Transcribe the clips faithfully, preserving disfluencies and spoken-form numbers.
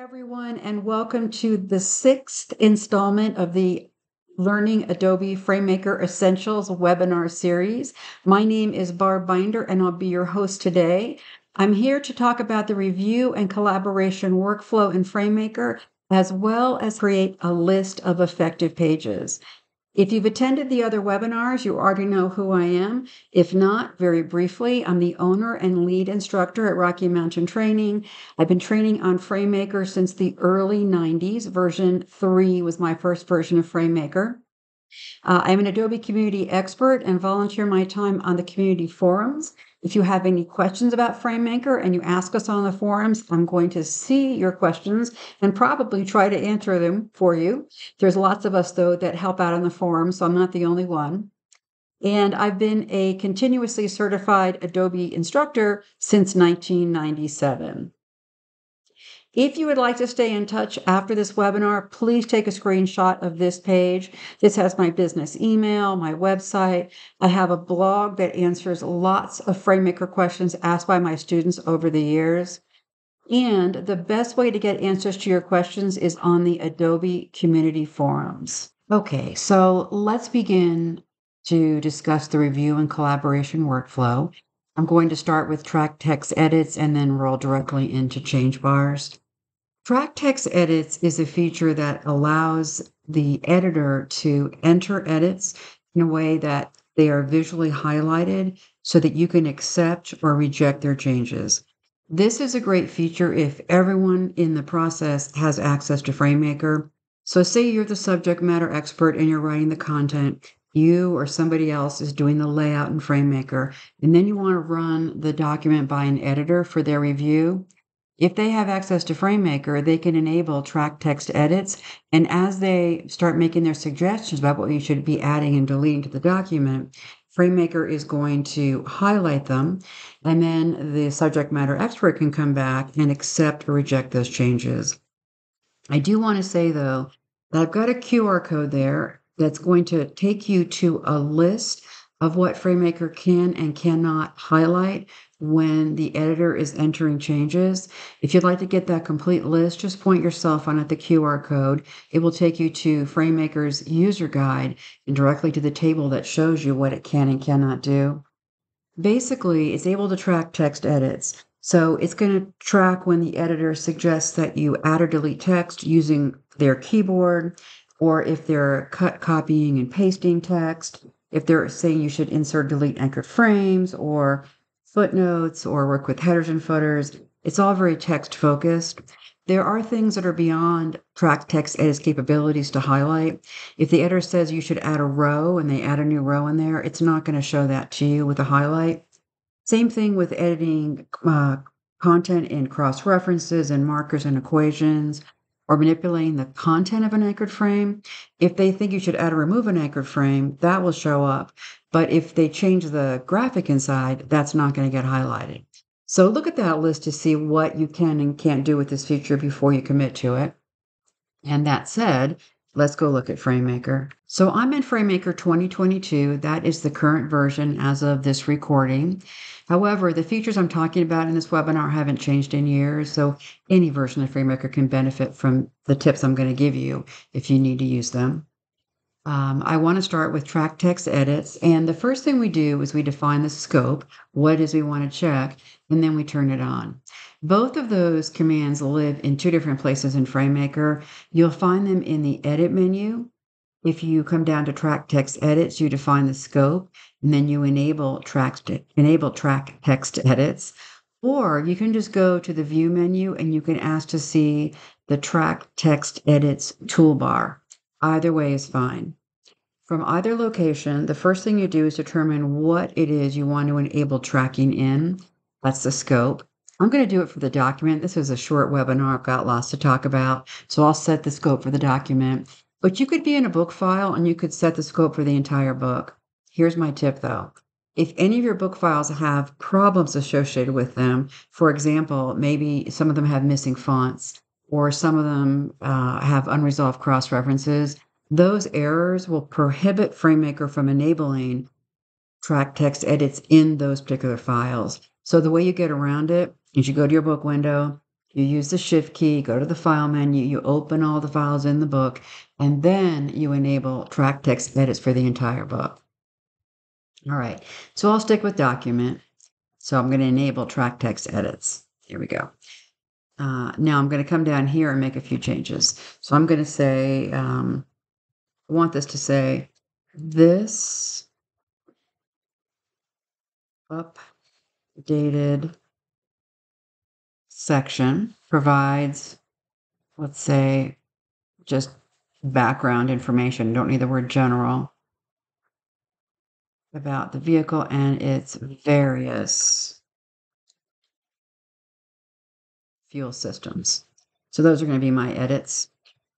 everyone, and welcome to the sixth installment of the Learning Adobe FrameMaker Essentials webinar series. My name is Barb Binder, and I'll be your host today. I'm here to talk about the review and collaboration workflow in FrameMaker, as well as create a list of effective pages. If you've attended the other webinars, you already know who I am. If not, very briefly, I'm the owner and lead instructor at Rocky Mountain Training. I've been training on FrameMaker since the early nineties. Version three was my first version of FrameMaker. Uh, I'm an Adobe community expert and volunteer my time on the community forums. If you have any questions about FrameMaker and you ask us on the forums, I'm going to see your questions and probably try to answer them for you. There's lots of us, though, that help out on the forums, so I'm not the only one. And I've been a continuously certified Adobe instructor since nineteen ninety-seven. If you would like to stay in touch after this webinar, please take a screenshot of this page. This has my business email, my website. I have a blog that answers lots of FrameMaker questions asked by my students over the years. And the best way to get answers to your questions is on the Adobe Community Forums. Okay, so let's begin to discuss the review and collaboration workflow. I'm going to start with Track Text Edits and then roll directly into Change Bars. Track Text Edits is a feature that allows the editor to enter edits in a way that they are visually highlighted so that you can accept or reject their changes. This is a great feature if everyone in the process has access to FrameMaker. So say you're the subject matter expert and you're writing the content. You or somebody else is doing the layout in FrameMaker, and then you want to run the document by an editor for their review. If they have access to FrameMaker, they can enable Track Text Edits, and as they start making their suggestions about what you should be adding and deleting to the document, FrameMaker is going to highlight them, and then the subject matter expert can come back and accept or reject those changes. I do want to say, though, that I've got a Q R code there that's going to take you to a list of what FrameMaker can and cannot highlight when the editor is entering changes. If you'd like to get that complete list, just point yourself on at the Q R code. It will take you to FrameMaker's user guide and directly to the table that shows you what it can and cannot do. Basically, it's able to track text edits. So it's going to track when the editor suggests that you add or delete text using their keyboard, or if they're cut, copying and pasting text, if they're saying you should insert, delete anchored frames or footnotes or work with headers and footers. It's all very text focused. There are things that are beyond Track Text Edits capabilities to highlight. If the editor says you should add a row and they add a new row in there, it's not going to show that to you with a highlight. Same thing with editing uh, content in cross-references and markers and equations, or manipulating the content of an anchored frame. If they think you should add or remove an anchored frame, that will show up. But if they change the graphic inside, that's not going to get highlighted. So look at that list to see what you can and can't do with this feature before you commit to it. And that said, let's go look at FrameMaker. So I'm in FrameMaker twenty twenty-two. That is the current version as of this recording. However, the features I'm talking about in this webinar haven't changed in years, so any version of FrameMaker can benefit from the tips I'm going to give you if you need to use them. Um, I want to start with Track Text Edits, and the first thing we do is we define the scope, what it is we want to check, and then we turn it on. Both of those commands live in two different places in FrameMaker. You'll find them in the Edit menu. If you come down to Track Text Edits, you define the scope, and then you enable track, enable track text edits. Or you can just go to the View menu and you can ask to see the Track Text Edits toolbar. Either way is fine. From either location, the first thing you do is determine what it is you want to enable tracking in. That's the scope. I'm going to do it for the document. This is a short webinar. I've got lots to talk about, so I'll set the scope for the document. But you could be in a book file and you could set the scope for the entire book. Here's my tip though. If any of your book files have problems associated with them, for example, maybe some of them have missing fonts or some of them uh, have unresolved cross-references, those errors will prohibit FrameMaker from enabling Track Text Edits in those particular files. So the way you get around it is you go to your book window, You use the Shift key, go to the File menu, you open all the files in the book, and then you enable Track Text Edits for the entire book. All right, so I'll stick with Document. So I'm going to enable Track Text Edits. Here we go. Uh, now I'm going to come down here and make a few changes. So I'm going to say, um, I want this to say this updated section provides, let's say, just background information. Don't need the word general. About the vehicle and its various fuel systems. So those are going to be my edits.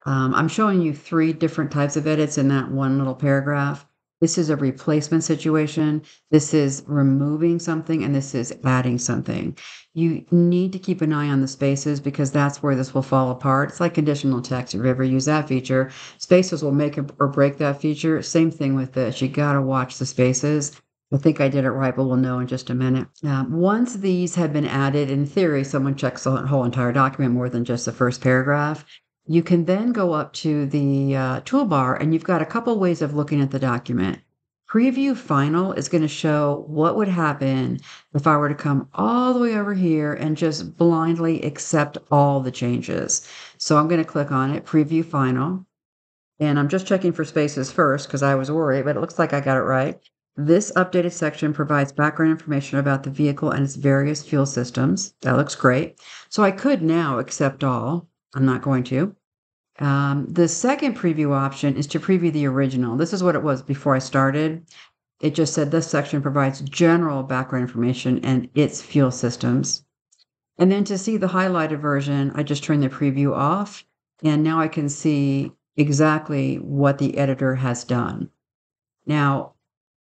Um, I'm showing you three different types of edits in that one little paragraph. This is a replacement situation. This is removing something, and this is adding something. You need to keep an eye on the spaces because that's where this will fall apart. It's like conditional text. If you ever use that feature, spaces will make or break that feature. Same thing with this. You got to watch the spaces. I think I did it right, but we'll know in just a minute. Now, once these have been added, in theory, someone checks the whole entire document more than just the first paragraph. You can then go up to the uh, toolbar, and you've got a couple ways of looking at the document. Preview Final is going to show what would happen if I were to come all the way over here and just blindly accept all the changes. So I'm going to click on it, Preview Final. And I'm just checking for spaces first because I was worried, but it looks like I got it right. This updated section provides background information about the vehicle and its various fuel systems. That looks great. So I could now accept all. I'm not going to. Um, the second preview option is to preview the original. This is what it was before I started. It just said this section provides general background information and its fuel systems. And then to see the highlighted version, I just turned the preview off, and now I can see exactly what the editor has done. Now,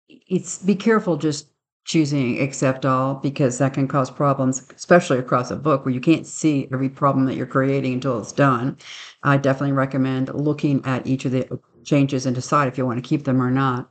it's be careful just choosing accept all, because that can cause problems, especially across a book where you can't see every problem that you're creating until it's done. I definitely recommend looking at each of the changes and decide if you want to keep them or not.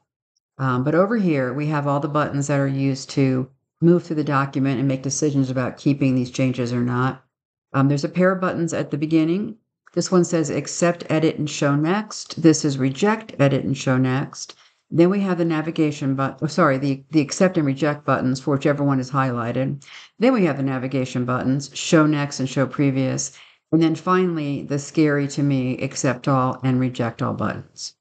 Um, but over here, we have all the buttons that are used to move through the document and make decisions about keeping these changes or not. Um, there's a pair of buttons at the beginning. This one says accept, edit, and show next. This is reject, edit, and show next. Then we have the navigation button, oh, sorry, the, the accept and reject buttons for whichever one is highlighted. Then we have the navigation buttons, show next and show previous. And then finally, the scary to me, accept all and reject all buttons.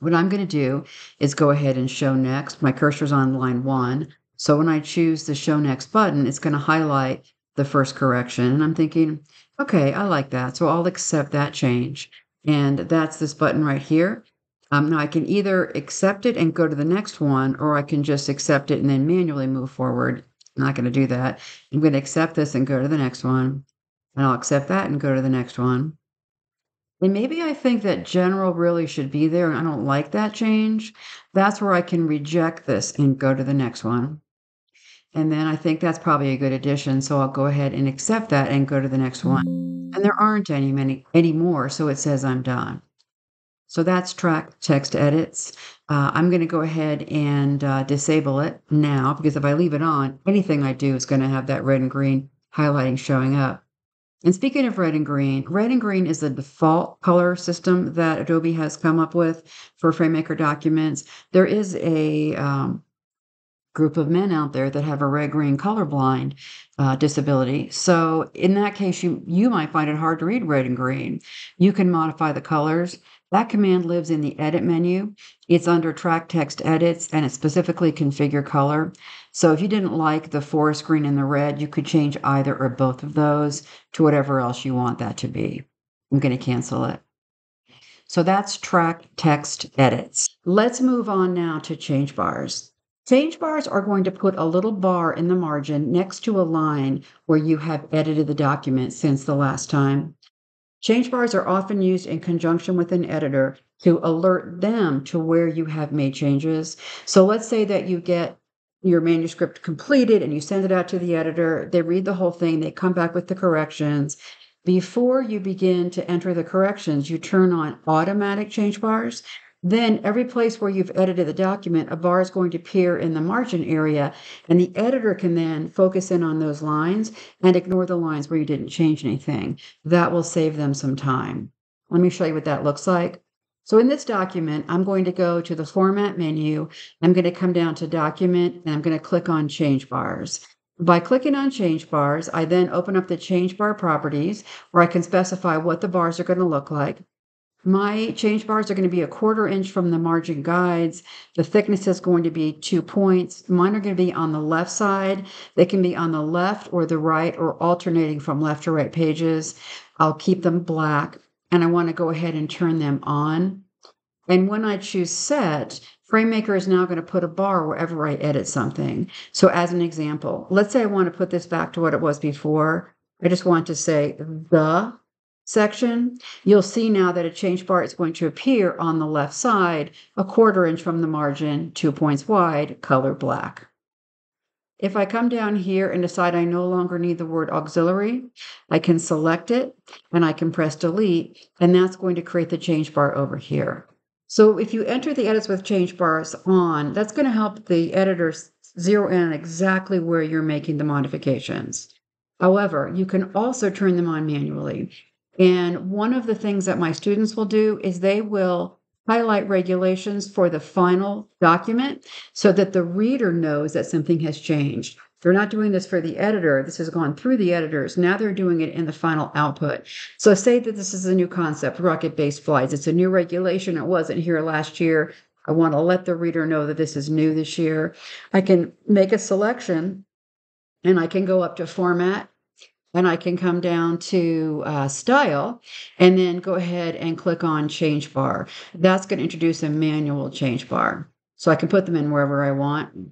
What I'm going to do is go ahead and show next. My cursor's on line one. So when I choose the show next button, it's going to highlight the first correction. And I'm thinking, okay, I like that. So I'll accept that change. And that's this button right here. Um, now I can either accept it and go to the next one, or I can just accept it and then manually move forward. I'm not going to do that. I'm going to accept this and go to the next one. And I'll accept that and go to the next one. And maybe I think that general really should be there and I don't like that change. That's where I can reject this and go to the next one. And then I think that's probably a good addition. So I'll go ahead and accept that and go to the next one. And there aren't any many anymore, so it says I'm done. So that's Track Text Edits. Uh, I'm going to go ahead and uh, disable it now, because if I leave it on, anything I do is going to have that red and green highlighting showing up. And speaking of red and green, red and green is the default color system that Adobe has come up with for FrameMaker documents. There is a um, group of men out there that have a red-green colorblind uh, disability. So in that case, you, you might find it hard to read red and green. You can modify the colors. That command lives in the Edit menu. It's under Track Text Edits, and it's specifically Configure Color. So if you didn't like the forest green and the red, you could change either or both of those to whatever else you want that to be. I'm going to cancel it. So that's Track Text Edits. Let's move on now to Change Bars. Change Bars are going to put a little bar in the margin next to a line where you have edited the document since the last time. Change bars are often used in conjunction with an editor to alert them to where you have made changes. So let's say that you get your manuscript completed and you send it out to the editor. They read the whole thing. They come back with the corrections. Before you begin to enter the corrections, you turn on automatic change bars. Then every place where you've edited the document, a bar is going to appear in the margin area, and the editor can then focus in on those lines and ignore the lines where you didn't change anything. That will save them some time. Let me show you what that looks like. So in this document, I'm going to go to the Format menu. I'm going to come down to Document, and I'm going to click on Change Bars. By clicking on Change Bars, I then open up the Change Bar properties, where I can specify what the bars are going to look like. My change bars are going to be a quarter inch from the margin guides. The thickness is going to be two points. Mine are going to be on the left side. They can be on the left or the right or alternating from left to right pages. I'll keep them black, and I want to go ahead and turn them on. And when I choose Set, FrameMaker is now going to put a bar wherever I edit something. So as an example, let's say I want to put this back to what it was before. I just want to say the section. You'll see now that a change bar is going to appear on the left side, a quarter inch from the margin, two points wide, color black. If I come down here and decide I no longer need the word auxiliary, I can select it and I can press delete, and that's going to create the change bar over here. So if you enter the edits with change bars on, that's going to help the editor zero in on exactly where you're making the modifications. However, you can also turn them on manually. And one of the things that my students will do is they will highlight regulations for the final document so that the reader knows that something has changed. They're not doing this for the editor. This has gone through the editors. Now they're doing it in the final output. So say that this is a new concept, rocket-based flights. It's a new regulation. It wasn't here last year. I want to let the reader know that this is new this year. I can make a selection, and I can go up to Format, and I can come down to uh, Style, and then go ahead and click on Change Bar. That's going to introduce a manual change bar. So I can put them in wherever I want.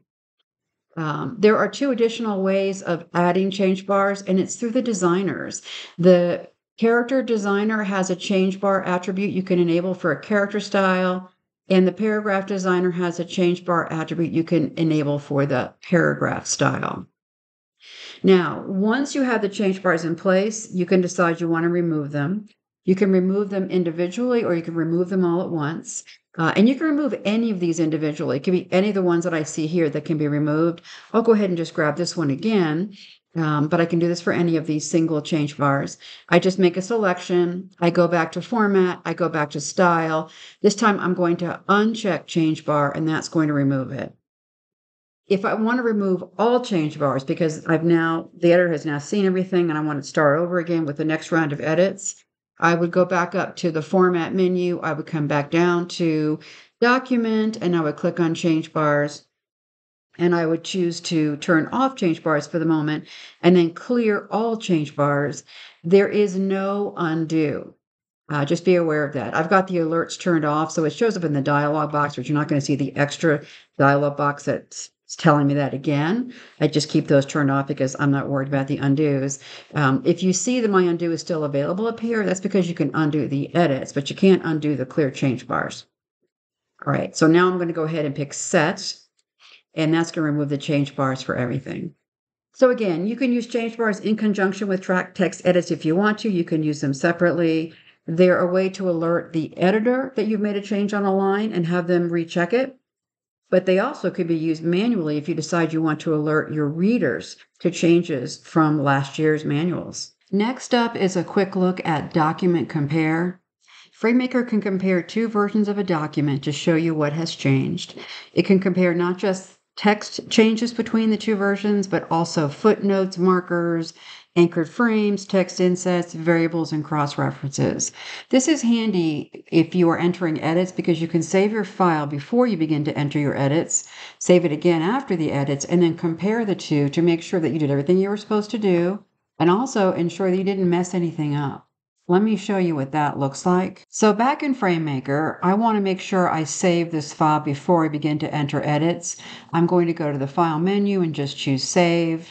Um, there are two additional ways of adding change bars, and it's through the designers. The character designer has a change bar attribute you can enable for a character style, and the paragraph designer has a change bar attribute you can enable for the paragraph style. Now, once you have the change bars in place, you can decide you want to remove them. You can remove them individually, or you can remove them all at once. Uh, and you can remove any of these individually. It could be any of the ones that I see here that can be removed. I'll go ahead and just grab this one again, um, but I can do this for any of these single change bars. I just make a selection. I go back to Format. I go back to Style. This time I'm going to uncheck Change Bar, and that's going to remove it. If I want to remove all change bars, because I've now, the editor has now seen everything and I want to start over again with the next round of edits, I would go back up to the Format menu. I would come back down to Document, and I would click on Change Bars, and I would choose to turn off change bars for the moment and then clear all change bars. There is no undo. Uh, just be aware of that. I've got the alerts turned off, so it shows up in the dialog box, but you're not going to see the extra dialog box that's telling me that again. I just keep those turned off because I'm not worried about the undos. Um, if you see that my undo is still available up here, that's because you can undo the edits, but you can't undo the clear change bars. All right, so now I'm going to go ahead and pick Set, and that's going to remove the change bars for everything. So again, you can use change bars in conjunction with track text edits if you want to. You can use them separately. They're a way to alert the editor that you've made a change on a line and have them recheck it. But they also could be used manually if you decide you want to alert your readers to changes from last year's manuals. Next up is a quick look at Document Compare. FrameMaker can compare two versions of a document to show you what has changed. It can compare not just text changes between the two versions, but also footnotes, markers, anchored frames, text insets, variables, and cross-references. This is handy if you are entering edits because you can save your file before you begin to enter your edits, save it again after the edits, and then compare the two to make sure that you did everything you were supposed to do, and also ensure that you didn't mess anything up. Let me show you what that looks like. So back in FrameMaker, I want to make sure I save this file before I begin to enter edits. I'm going to go to the File menu and just choose Save.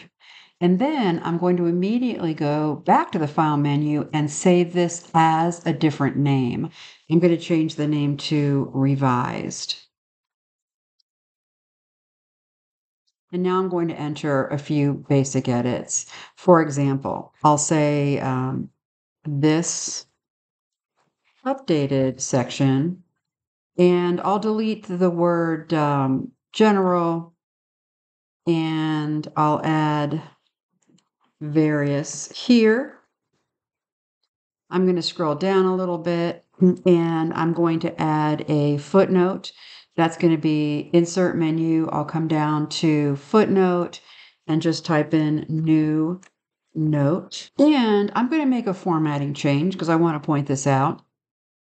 And then I'm going to immediately go back to the File menu and save this as a different name. I'm going to change the name to Revised. And now I'm going to enter a few basic edits. For example, I'll say um, this updated section And I'll delete the word um, general, and I'll add various here. I'm going to scroll down a little bit, and I'm going to add a footnote. That's going to be insert menu. I'll come down to footnote and just type in new note. And I'm going to make a formatting change because I want to point this out.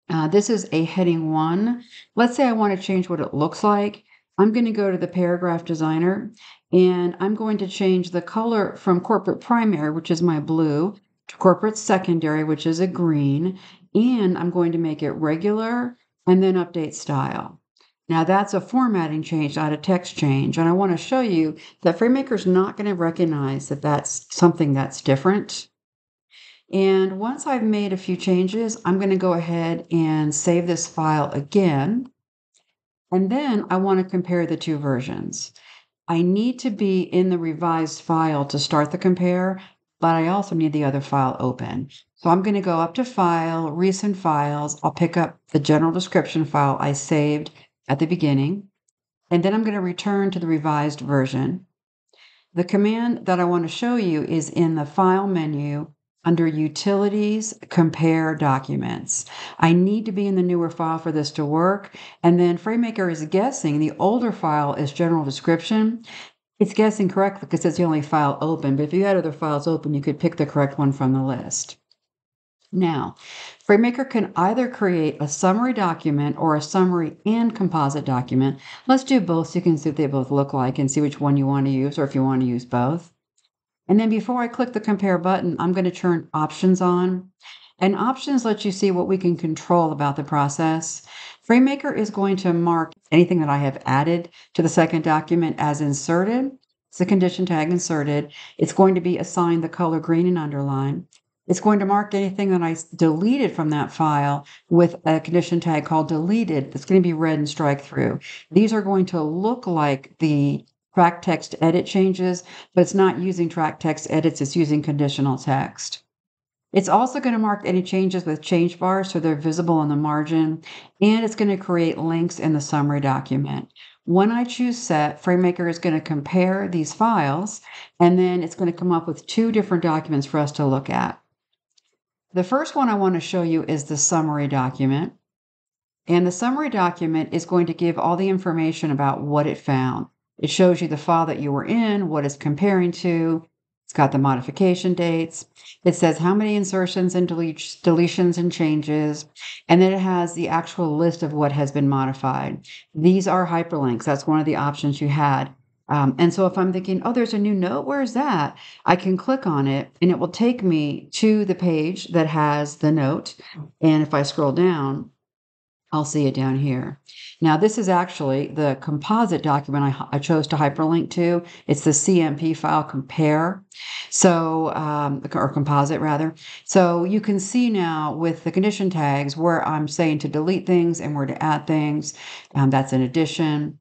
Uh, this is a heading one. Let's say I want to change what it looks like. I'm going to go to the paragraph designer, and I'm going to change the color from corporate primary, which is my blue, to corporate secondary, which is a green. And I'm going to make it regular and then update style. Now that's a formatting change, not a text change. And I want to show you that FrameMaker's not going to recognize that that's something that's different. And once I've made a few changes, I'm going to go ahead and save this file again. And then I want to compare the two versions. I need to be in the revised file to start the compare, but I also need the other file open. So I'm going to go up to File, Recent Files. I'll pick up the general description file I saved at the beginning, and then I'm going to return to the revised version. The command that I want to show you is in the File menu under Utilities, Compare Documents. I need to be in the newer file for this to work, and then FrameMaker is guessing the older file is General Description. It's guessing correctly because it's the only file open, but if you had other files open, you could pick the correct one from the list. Now, FrameMaker can either create a summary document or a summary and composite document. Let's do both so you can see what they both look like and see which one you want to use, or if you want to use both. And then before I click the compare button, I'm going to turn options on. And options lets you see what we can control about the process. FrameMaker is going to mark anything that I have added to the second document as inserted. It's a condition tag inserted. It's going to be assigned the color green and underline. It's going to mark anything that I deleted from that file with a condition tag called deleted. That's going to be red and strike through. These are going to look like the track text edit changes, but it's not using track text edits. It's using conditional text. It's also going to mark any changes with change bars so they're visible on the margin, and it's going to create links in the summary document. When I choose set, FrameMaker is going to compare these files, and then it's going to come up with two different documents for us to look at. The first one I want to show you is the summary document. And the summary document is going to give all the information about what it found. It shows you the file that you were in, what it's comparing to. It's got the modification dates. It says how many insertions and deletions and changes. And then it has the actual list of what has been modified. These are hyperlinks. That's one of the options you had. Um, and so if I'm thinking, oh, there's a new note, where's that? I can click on it and it will take me to the page that has the note. And if I scroll down, I'll see it down here. Now, this is actually the composite document I, I chose to hyperlink to. It's the C M P file compare, so um, or composite rather. So you can see now with the condition tags where I'm saying to delete things and where to add things. Um, that's an addition.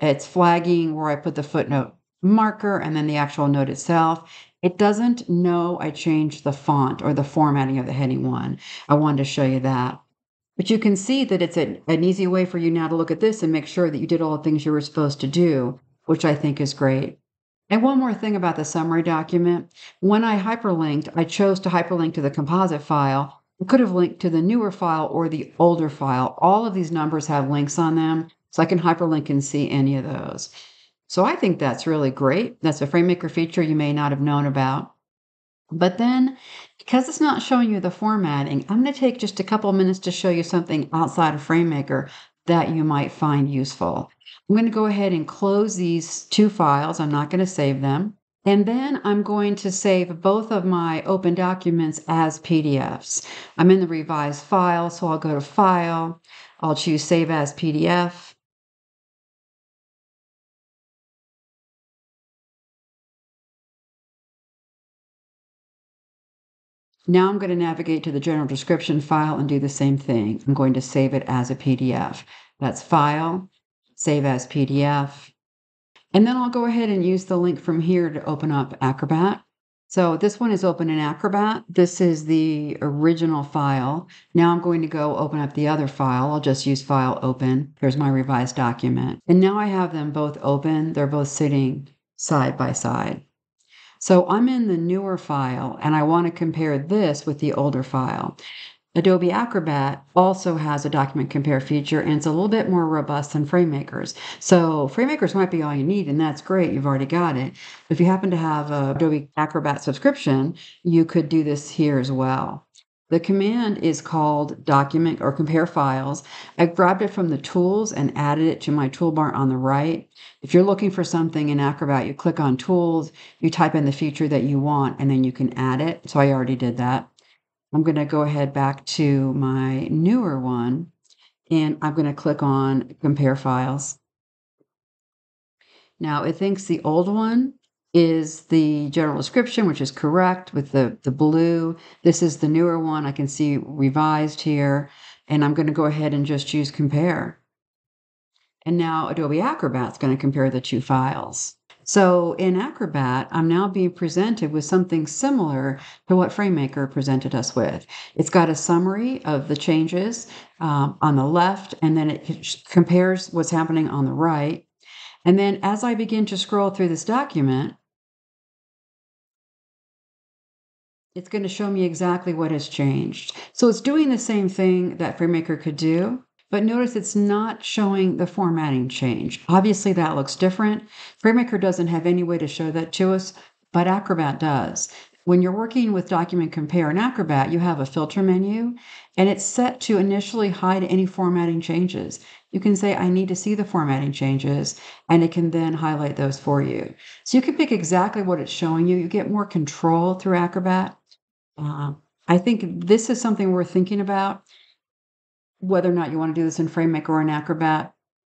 It's flagging where I put the footnote marker and then the actual note itself. It doesn't know I changed the font or the formatting of the heading one. I wanted to show you that. But you can see that it's a, an easy way for you now to look at this and make sure that you did all the things you were supposed to do, which I think is great. And one more thing about the summary document. When I hyperlinked, I chose to hyperlink to the composite file. I could have linked to the newer file or the older file. All of these numbers have links on them. So I can hyperlink and see any of those. So I think that's really great. That's a FrameMaker feature you may not have known about. But then, because it's not showing you the formatting, I'm going to take just a couple minutes to show you something outside of FrameMaker that you might find useful. I'm going to go ahead and close these two files. I'm not going to save them. And then I'm going to save both of my open documents as P D Fs. I'm in the revised file, so I'll go to File. I'll choose Save as P D F. Now I'm going to navigate to the general description file and do the same thing. I'm going to save it as a P D F. That's File, Save as P D F. And then I'll go ahead and use the link from here to open up Acrobat. So this one is open in Acrobat. This is the original file. Now I'm going to go open up the other file. I'll just use File, Open. Here's my revised document. And now I have them both open. They're both sitting side by side. So I'm in the newer file, and I want to compare this with the older file. Adobe Acrobat also has a document compare feature, and it's a little bit more robust than FrameMakers. So FrameMakers might be all you need, and that's great. You've already got it. If you happen to have an Adobe Acrobat subscription, you could do this here as well. The command is called Document or Compare Files. I grabbed it from the tools and added it to my toolbar on the right. If you're looking for something in Acrobat, you click on Tools, you type in the feature that you want, and then you can add it. So I already did that. I'm going to go ahead back to my newer one, and I'm going to click on Compare Files. Now it thinks the old one is the general description, which is correct with the, the blue. This is the newer one. I can see revised here, and I'm going to go ahead and just choose compare. And now Adobe Acrobat is going to compare the two files. So in Acrobat, I'm now being presented with something similar to what FrameMaker presented us with. It's got a summary of the changes um, on the left, and then it compares what's happening on the right. And then as I begin to scroll through this document, it's going to show me exactly what has changed. So it's doing the same thing that FrameMaker could do, but notice it's not showing the formatting change. Obviously that looks different. FrameMaker doesn't have any way to show that to us, but Acrobat does. When you're working with Document Compare in Acrobat, you have a filter menu, and it's set to initially hide any formatting changes. You can say, I need to see the formatting changes, and it can then highlight those for you. So you can pick exactly what it's showing you. You get more control through Acrobat. Uh, I think this is something worth thinking about, whether or not you want to do this in FrameMaker or in Acrobat,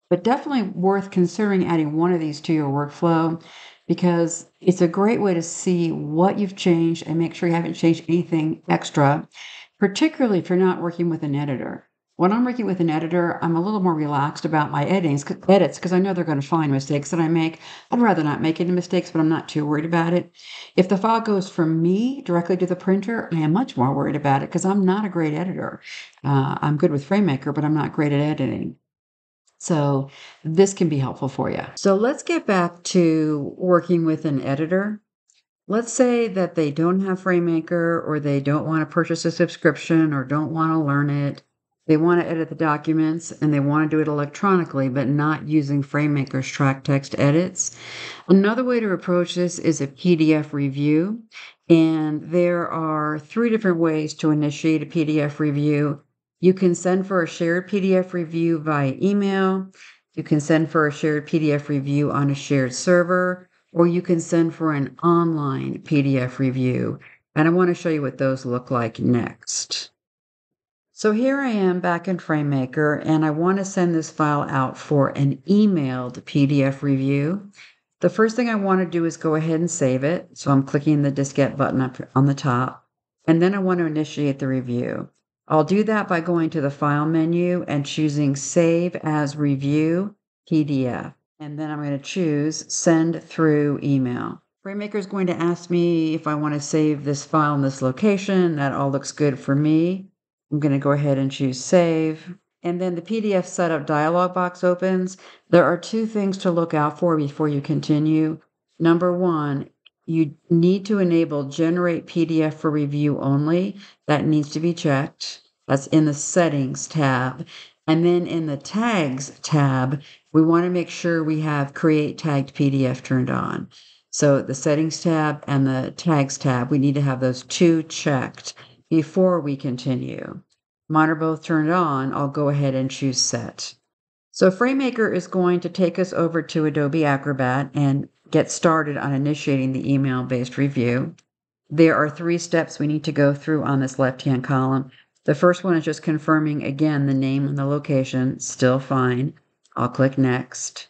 but definitely worth considering adding one of these to your workflow, because it's a great way to see what you've changed and make sure you haven't changed anything extra, particularly if you're not working with an editor. When I'm working with an editor, I'm a little more relaxed about my edits because I know they're going to find mistakes that I make. I'd rather not make any mistakes, but I'm not too worried about it. If the file goes from me directly to the printer, I am much more worried about it because I'm not a great editor. Uh, I'm good with FrameMaker, but I'm not great at editing. So this can be helpful for you. So let's get back to working with an editor. Let's say that they don't have FrameMaker, or they don't want to purchase a subscription, or don't want to learn it. They want to edit the documents, and they want to do it electronically, but not using FrameMaker's Track Text Edits. Another way to approach this is a P D F review, and there are three different ways to initiate a P D F review. You can send for a shared P D F review via email. You can send for a shared P D F review on a shared server, or you can send for an online P D F review. And I want to show you what those look like next. So here I am back in FrameMaker, and I want to send this file out for an emailed P D F review. The first thing I want to do is go ahead and save it. So I'm clicking the Diskette button up on the top, and then I want to initiate the review. I'll do that by going to the File menu and choosing Save as Review P D F. And then I'm going to choose Send Through Email. FrameMaker is going to ask me if I want to save this file in this location. That all looks good for me. I'm going to go ahead and choose Save. And then the P D F Setup dialog box opens. There are two things to look out for before you continue. Number one, you need to enable Generate P D F for Review Only. That needs to be checked. That's in the Settings tab. And then in the Tags tab, we want to make sure we have Create Tagged P D F turned on. So the Settings tab and the Tags tab, we need to have those two checked before we continue. Mine are both turned on. I'll go ahead and choose Set. So FrameMaker is going to take us over to Adobe Acrobat and get started on initiating the email-based review. There are three steps we need to go through on this left-hand column. The first one is just confirming, again, the name and the location, still fine. I'll click Next.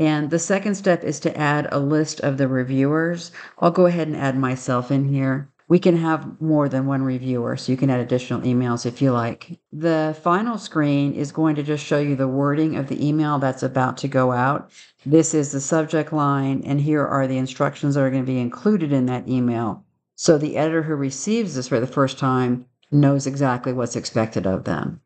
And the second step is to add a list of the reviewers. I'll go ahead and add myself in here. We can have more than one reviewer, so you can add additional emails if you like. The final screen is going to just show you the wording of the email that's about to go out. This is the subject line, and here are the instructions that are going to be included in that email. So the editor who receives this for the first time knows exactly what's expected of them.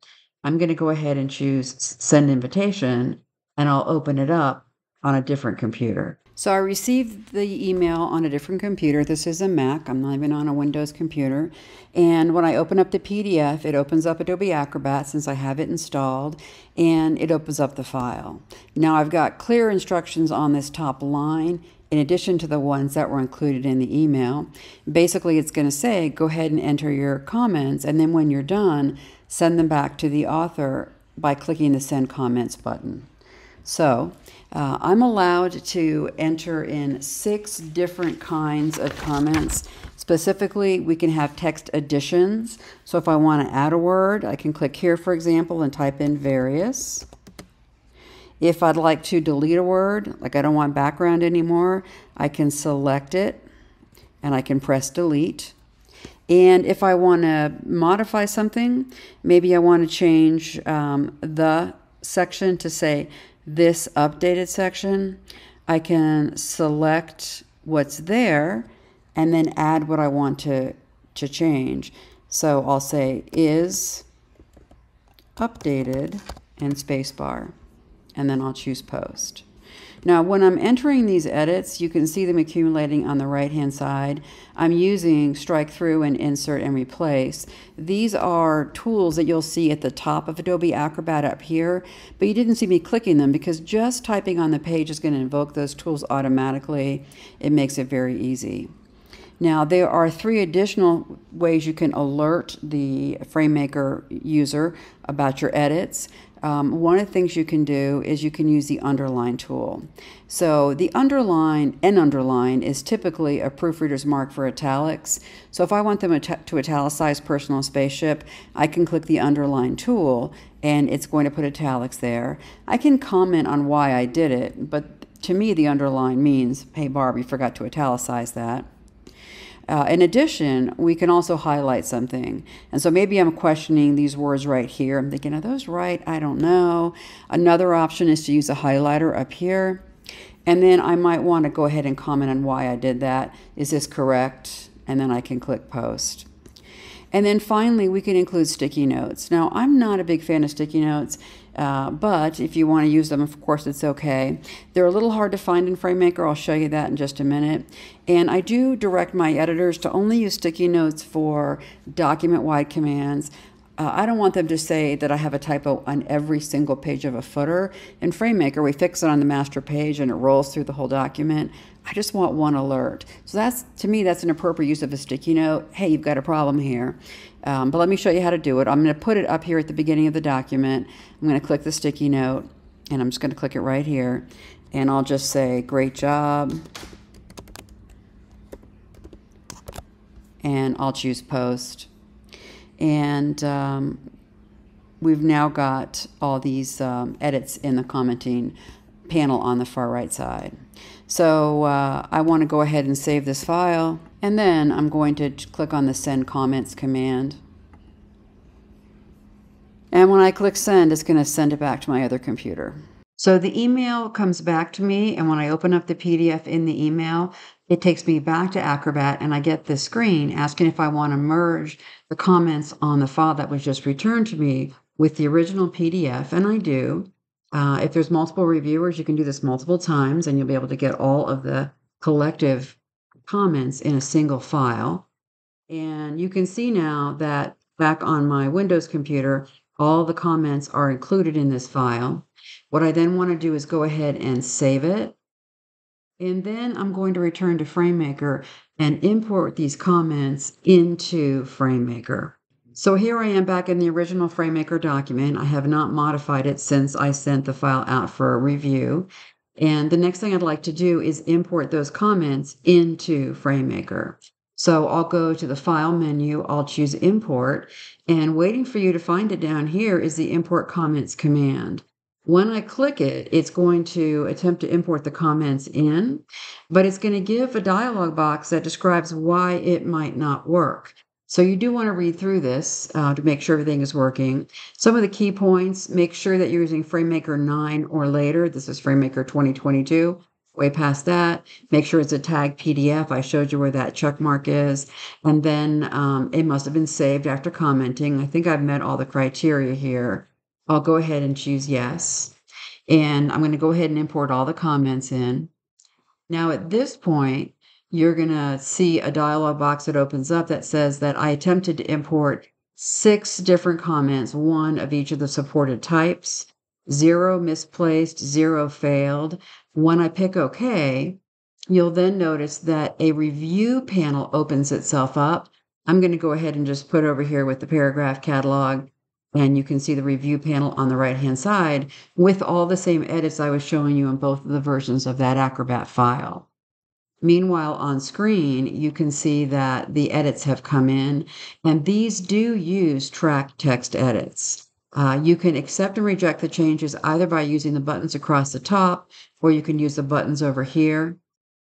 I'm going to go ahead and choose Send Invitation, and I'll open it up on a different computer. So I received the email on a different computer. This is a Mac. I'm not even on a Windows computer. And when I open up the P D F, it opens up Adobe Acrobat since I have it installed, and it opens up the file. Now I've got clear instructions on this top line in addition to the ones that were included in the email. Basically, it's going to say, go ahead and enter your comments, and then when you're done, send them back to the author by clicking the Send Comments button. So uh, I'm allowed to enter in six different kinds of comments. Specifically, we can have text additions. So if I want to add a word, I can click here, for example, and type in various. If I'd like to delete a word, like I don't want background anymore, I can select it and I can press delete. And if I want to modify something, maybe I want to change um, the section to say this updated section, I can select what's there and then add what I want to, to change. So I'll say is updated and spacebar. And then I'll choose post. Now when I'm entering these edits, you can see them accumulating on the right hand side. I'm using strike through and insert and replace. These are tools that you'll see at the top of Adobe Acrobat up here, but you didn't see me clicking them because just typing on the page is going to invoke those tools automatically. It makes it very easy. Now there are three additional ways you can alert the FrameMaker user about your edits. Um, one of the things you can do is you can use the underline tool. So the underline and underline is typically a proofreader's mark for italics. So if I want them to italicize Personal Spaceship, I can click the underline tool and it's going to put italics there. I can comment on why I did it, but to me the underline means, hey Barb, you forgot to italicize that. Uh, in addition, we can also highlight something. And so maybe I'm questioning these words right here. I'm thinking, are those right? I don't know. Another option is to use a highlighter up here. And then I might want to go ahead and comment on why I did that. Is this correct? And then I can click post. And then finally, we can include sticky notes. Now, I'm not a big fan of sticky notes, uh, but if you want to use them, of course, it's okay. They're a little hard to find in FrameMaker. I'll show you that in just a minute. And I do direct my editors to only use sticky notes for document-wide commands. Uh, I don't want them to say that I have a typo on every single page of a footer. In FrameMaker, we fix it on the master page and it rolls through the whole document. I just want one alert. So that's, to me, that's an appropriate use of a sticky note. Hey, you've got a problem here. Um, but let me show you how to do it. I'm going to put it up here at the beginning of the document. I'm going to click the sticky note, and I'm just going to click it right here. And I'll just say, great job. And I'll choose post. And um, we've now got all these um, edits in the commenting panel on the far right side. So uh, I want to go ahead and save this file, and then I'm going to click on the Send Comments command. And when I click send, it's going to send it back to my other computer. So the email comes back to me, and when I open up the P D F in the email, it takes me back to Acrobat, and I get this screen asking if I want to merge the comments on the file that was just returned to me with the original P D F, and I do. Uh, if there's multiple reviewers, you can do this multiple times, and you'll be able to get all of the collective comments in a single file. And you can see now that back on my Windows computer, all the comments are included in this file. What I then want to do is go ahead and save it. And then I'm going to return to FrameMaker and import these comments into FrameMaker. So here I am back in the original FrameMaker document. I have not modified it since I sent the file out for a review. And the next thing I'd like to do is import those comments into FrameMaker. So I'll go to the File menu, I'll choose Import, and waiting for you to find it down here is the Import Comments command. When I click it, it's going to attempt to import the comments in, but it's going to give a dialog box that describes why it might not work. So you do want to read through this uh, to make sure everything is working. Some of the key points, make sure that you're using FrameMaker nine or later. This is FrameMaker twenty twenty-two. way past that. Make sure it's a tag P D F. I showed you where that check mark is. And then um, it must have been saved after commenting. I think I've met all the criteria here. I'll go ahead and choose yes. And I'm going to go ahead and import all the comments in. Now at this point, you're going to see a dialog box that opens up that says that I attempted to import six different comments, one of each of the supported types, zero misplaced, zero failed. When I pick OK, you'll then notice that a review panel opens itself up. I'm going to go ahead and just put over here with the paragraph catalog, and you can see the review panel on the right-hand side with all the same edits I was showing you in both of the versions of that Acrobat file. Meanwhile, on screen, you can see that the edits have come in, and these do use track text edits. Uh, you can accept and reject the changes either by using the buttons across the top, or you can use the buttons over here.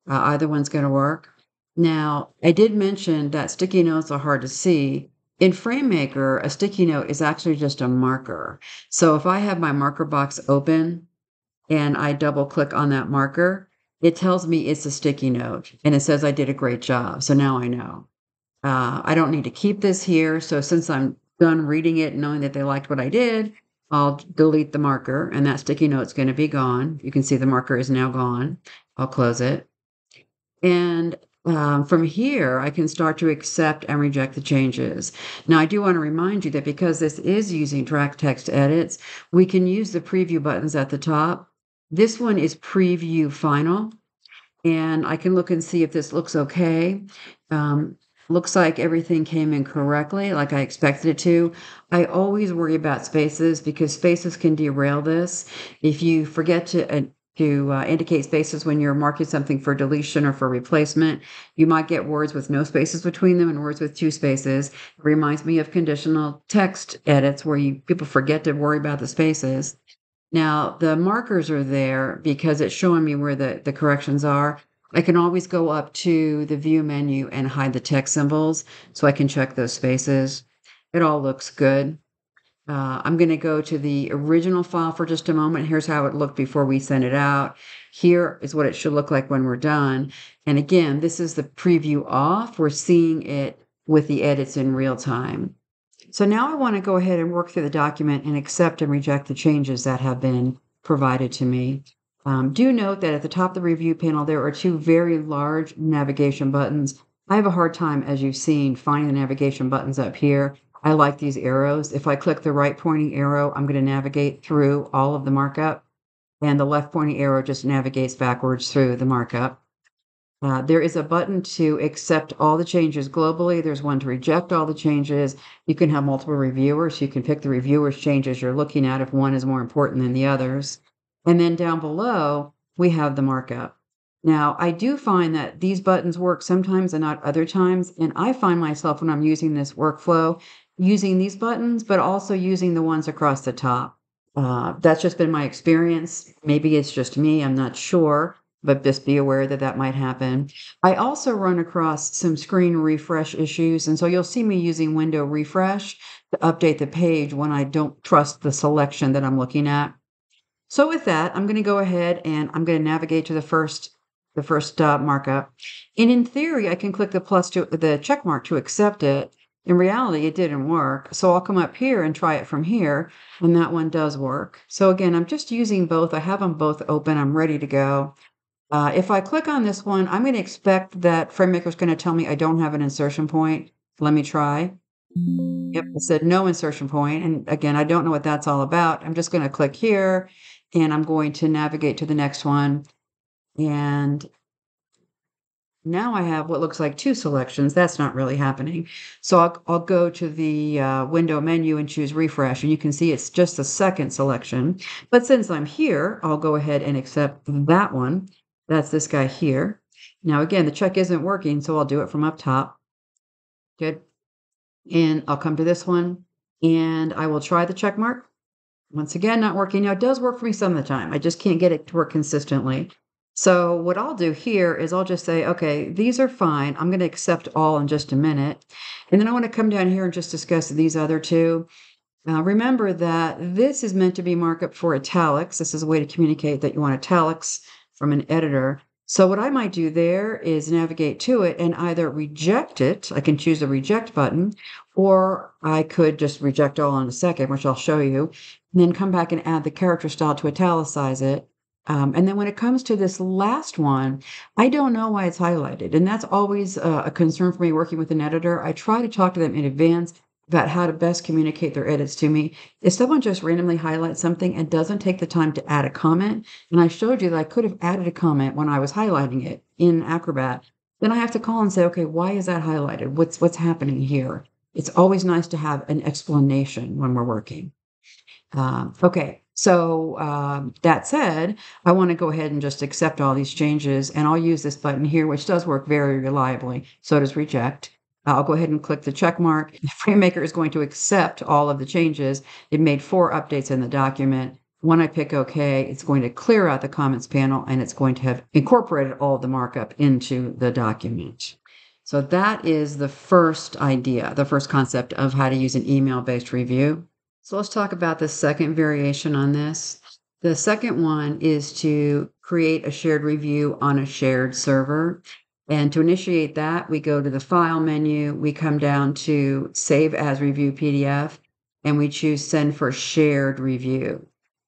Uh, either one's going to work. Now, I did mention that sticky notes are hard to see. In FrameMaker, a sticky note is actually just a marker. So if I have my marker box open and I double click on that marker, it tells me it's a sticky note, and it says I did a great job. So now I know. Uh, I don't need to keep this here. So since I'm done reading it and knowing that they liked what I did, I'll delete the marker, and that sticky note's going to be gone. You can see the marker is now gone. I'll close it. And um, from here, I can start to accept and reject the changes. Now, I do want to remind you that because this is using track text edits, we can use the preview buttons at the top. This one is preview final, and I can look and see if this looks okay. Um, looks like everything came in correctly, like I expected it to. I always worry about spaces because spaces can derail this. If you forget to, uh, to uh, indicate spaces when you're marking something for deletion or for replacement, you might get words with no spaces between them and words with two spaces. It reminds me of conditional text edits where you, people forget to worry about the spaces. Now, the markers are there because it's showing me where the, the corrections are. I can always go up to the view menu and hide the text symbols so I can check those spaces. It all looks good. Uh, I'm going to go to the original file for just a moment. Here's how it looked before we sent it out. Here is what it should look like when we're done. And again, this is the preview off. We're seeing it with the edits in real time. So now I want to go ahead and work through the document and accept and reject the changes that have been provided to me. Um, do note that at the top of the review panel, there are two very large navigation buttons. I have a hard time, as you've seen, finding the navigation buttons up here. I like these arrows. If I click the right pointing arrow, I'm going to navigate through all of the markup, and the left pointing arrow just navigates backwards through the markup. Uh, there is a button to accept all the changes globally. There's one to reject all the changes. You can have multiple reviewers. You can pick the reviewers' changes you're looking at if one is more important than the others. And then down below, we have the markup. Now, I do find that these buttons work sometimes and not other times. And I find myself when I'm using this workflow, using these buttons, but also using the ones across the top. Uh, that's just been my experience. Maybe it's just me. I'm not sure. But just be aware that that might happen. I also run across some screen refresh issues, and so you'll see me using window refresh to update the page when I don't trust the selection that I'm looking at. So with that, I'm going to go ahead and I'm going to navigate to the first the first uh, markup. And in theory, I can click the plus to the check mark to accept it. In reality, it didn't work. So I'll come up here and try it from here, and that one does work. So again, I'm just using both. I have them both open. I'm ready to go. Uh, if I click on this one, I'm going to expect that FrameMaker is going to tell me I don't have an insertion point. Let me try. Yep, it said no insertion point. And again, I don't know what that's all about. I'm just going to click here, and I'm going to navigate to the next one. And now I have what looks like two selections. That's not really happening. So I'll, I'll go to the uh, window menu and choose refresh, and you can see it's just the second selection. But since I'm here, I'll go ahead and accept that one. That's this guy here. Now, again, the check isn't working, so I'll do it from up top. Good. And I'll come to this one, and I will try the check mark. Once again, not working. Now, it does work for me some of the time. I just can't get it to work consistently. So what I'll do here is I'll just say, okay, these are fine. I'm going to accept all in just a minute. And then I want to come down here and just discuss these other two. Uh, remember that this is meant to be markup for italics. This is a way to communicate that you want italics from an editor. So what I might do there is navigate to it and either reject it. I can choose the reject button, or I could just reject all in a second, which I'll show you, and then come back and add the character style to italicize it. Um, and then when it comes to this last one, I don't know why it's highlighted. And that's always uh, a concern for me working with an editor. I try to talk to them in advance about how to best communicate their edits to me. If someone just randomly highlights something and doesn't take the time to add a comment, and I showed you that I could have added a comment when I was highlighting it in Acrobat, then I have to call and say, okay, why is that highlighted? What's, what's happening here? It's always nice to have an explanation when we're working. Um, okay. So um, that said, I want to go ahead and just accept all these changes, and I'll use this button here, which does work very reliably. So does reject. I'll go ahead and click the check mark. FrameMaker is going to accept all of the changes. It made four updates in the document. When I pick OK, it's going to clear out the comments panel, and it's going to have incorporated all the markup into the document. So that is the first idea, the first concept of how to use an email-based review. So let's talk about the second variation on this. The second one is to create a shared review on a shared server. And to initiate that, we go to the File menu, we come down to Save as Review P D F, and we choose Send for Shared Review.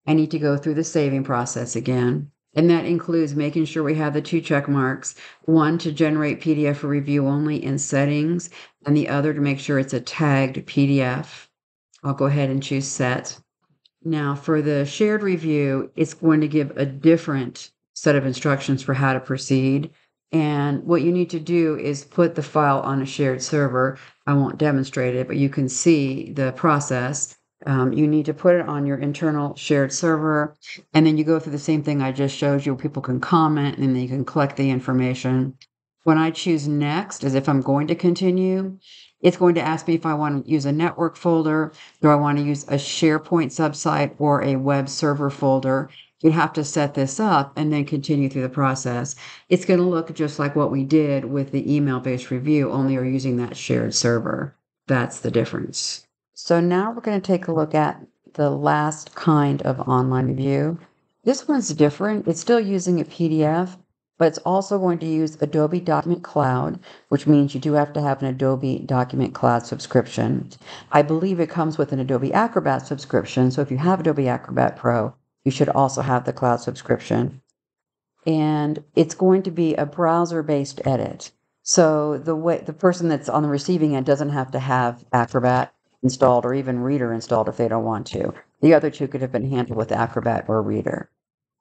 I need to go through the saving process again. And that includes making sure we have the two check marks, one to generate P D F for review only in settings, and the other to make sure it's a tagged P D F. I'll go ahead and choose set. Now for the shared review, it's going to give a different set of instructions for how to proceed. And what you need to do is put the file on a shared server. I won't demonstrate it, but you can see the process. Um, you need to put it on your internal shared server. And then you go through the same thing I just showed you. People can comment and then you can collect the information. When I choose next, as if I'm going to continue, it's going to ask me if I want to use a network folder, do I want to use a SharePoint subsite or a web server folder. You'd have to set this up and then continue through the process. It's going to look just like what we did with the email-based review, only you're using that shared server. That's the difference. So now we're going to take a look at the last kind of online review. This one's different. It's still using a P D F, but it's also going to use Adobe Document Cloud, which means you do have to have an Adobe Document Cloud subscription. I believe it comes with an Adobe Acrobat subscription, so if you have Adobe Acrobat Pro, you should also have the cloud subscription. And it's going to be a browser-based edit. So the way, the person that's on the receiving end doesn't have to have Acrobat installed or even Reader installed if they don't want to. The other two could have been handled with Acrobat or Reader.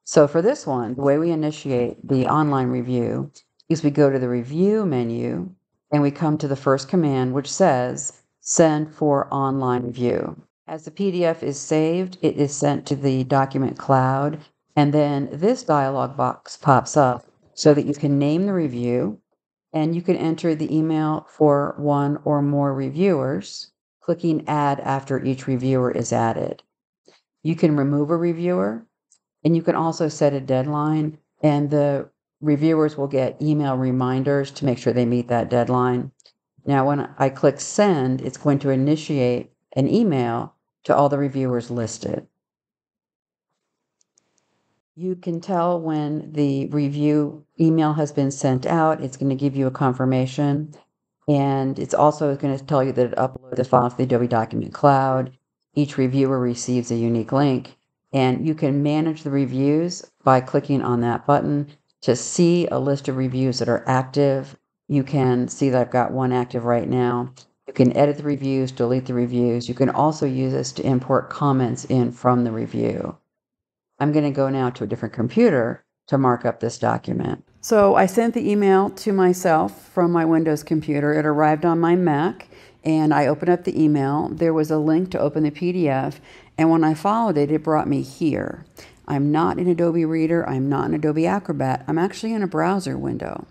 So for this one, the way we initiate the online review is we go to the review menu and we come to the first command, which says send for online review. As the P D F is saved, it is sent to the document cloud. And then this dialog box pops up so that you can name the review and you can enter the email for one or more reviewers, clicking add after each reviewer is added. You can remove a reviewer. And you can also set a deadline, and the reviewers will get email reminders to make sure they meet that deadline. Now, when I click send, it's going to initiate an email to all the reviewers listed. You can tell when the review email has been sent out. It's going to give you a confirmation, and it's also going to tell you that it uploaded the file to the Adobe Document Cloud. Each reviewer receives a unique link. And you can manage the reviews by clicking on that button to see a list of reviews that are active. You can see that I've got one active right now. You can edit the reviews, delete the reviews. You can also use this to import comments in from the review. I'm going to go now to a different computer to mark up this document. So I sent the email to myself from my Windows computer. It arrived on my Mac. And I opened up the email. There was a link to open the P D F. And when I followed it, it brought me here. I'm not in Adobe Reader. I'm not in Adobe Acrobat. I'm actually in a browser window.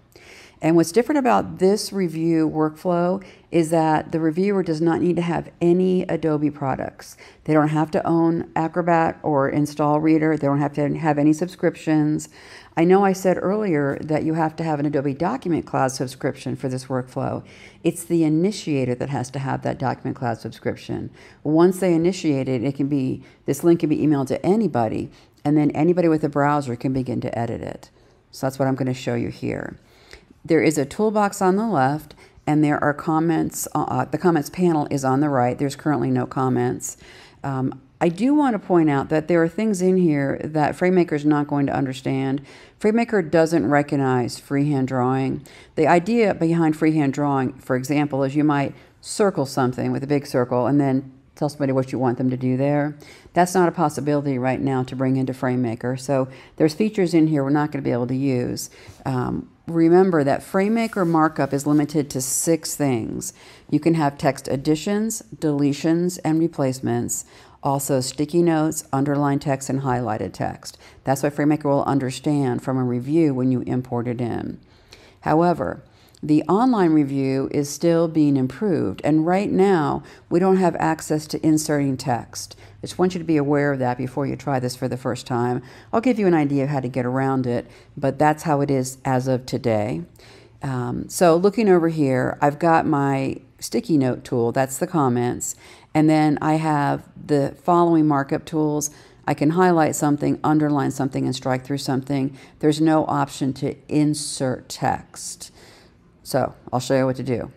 And what's different about this review workflow is that the reviewer does not need to have any Adobe products. They don't have to own Acrobat or install Reader. They don't have to have any subscriptions. I know I said earlier that you have to have an Adobe Document Cloud subscription for this workflow. It's the initiator that has to have that Document Cloud subscription. Once they initiate it, it can be, this link can be emailed to anybody, and then anybody with a browser can begin to edit it. So that's what I'm going to show you here. There is a toolbox on the left, and there are comments. Uh, the comments panel is on the right. There's currently no comments. Um, I do want to point out that there are things in here that FrameMaker is not going to understand. FrameMaker doesn't recognize freehand drawing. The idea behind freehand drawing, for example, is you might circle something with a big circle and then tell somebody what you want them to do there. That's not a possibility right now to bring into FrameMaker. So there's features in here we're not going to be able to use. Um, Remember that FrameMaker markup is limited to six things. You can have text additions, deletions, and replacements. Also sticky notes, underlined text, and highlighted text. That's what FrameMaker will understand from a review when you import it in. However, the online review is still being improved, and right now we don't have access to inserting text. I just want you to be aware of that before you try this for the first time. I'll give you an idea of how to get around it, but that's how it is as of today. Um, so looking over here, I've got my sticky note tool, that's the comments, and then I have the following markup tools. I can highlight something, underline something, and strike through something. There's no option to insert text. So I'll show you what to do.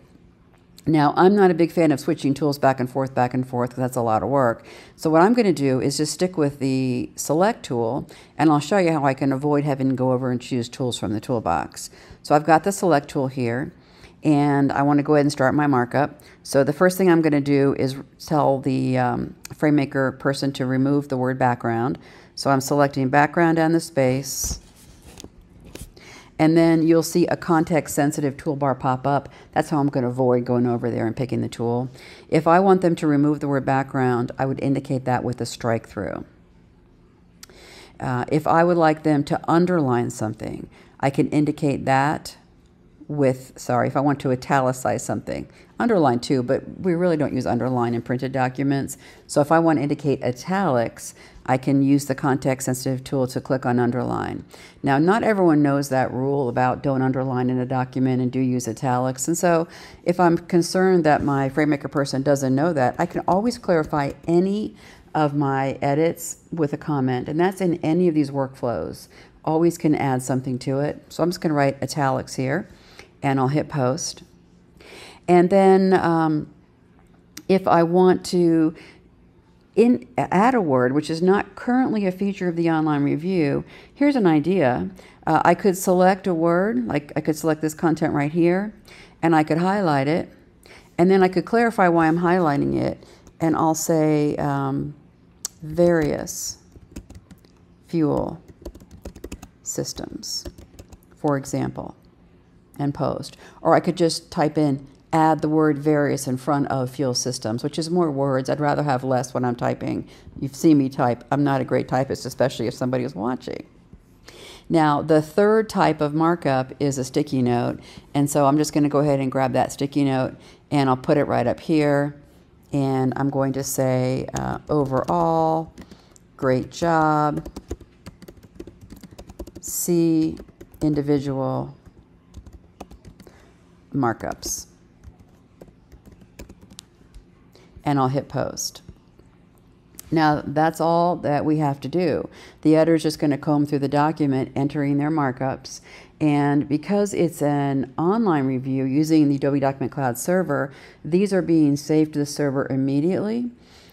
Now, I'm not a big fan of switching tools back and forth, back and forth, because that's a lot of work. So what I'm going to do is just stick with the select tool, and I'll show you how I can avoid having to go over and choose tools from the toolbox. So I've got the select tool here, and I want to go ahead and start my markup. So the first thing I'm going to do is tell the um, FrameMaker person to remove the word background. So I'm selecting background and the space. And then you'll see a context-sensitive toolbar pop up. That's how I'm going to avoid going over there and picking the tool. If I want them to remove the word background, I would indicate that with a strike through. Uh, if I would like them to underline something, I can indicate that with, sorry, if I want to italicize something. Underline too, but we really don't use underline in printed documents. So if I want to indicate italics, I can use the context-sensitive tool to click on underline. Now, not everyone knows that rule about don't underline in a document and do use italics. And so if I'm concerned that my FrameMaker person doesn't know that, I can always clarify any of my edits with a comment. And that's in any of these workflows. Always can add something to it. So I'm just going to write italics here, and I'll hit post. And then um, if I want to in, add a word, which is not currently a feature of the online review, here's an idea. Uh, I could select a word, like I could select this content right here, and I could highlight it, and then I could clarify why I'm highlighting it, and I'll say um, various fuel systems, for example, and post. Or I could just type in, add the word various in front of fuel systems, which is more words. I'd rather have less when I'm typing. You've seen me type. I'm not a great typist, especially if somebody is watching. Now, the third type of markup is a sticky note. And so I'm just going to go ahead and grab that sticky note, and I'll put it right up here. And I'm going to say, uh, overall, great job. See individual markups, and I'll hit post. Now that's all that we have to do. The editor is just going to comb through the document, entering their markups, and because it's an online review using the Adobe Document Cloud server, these are being saved to the server immediately.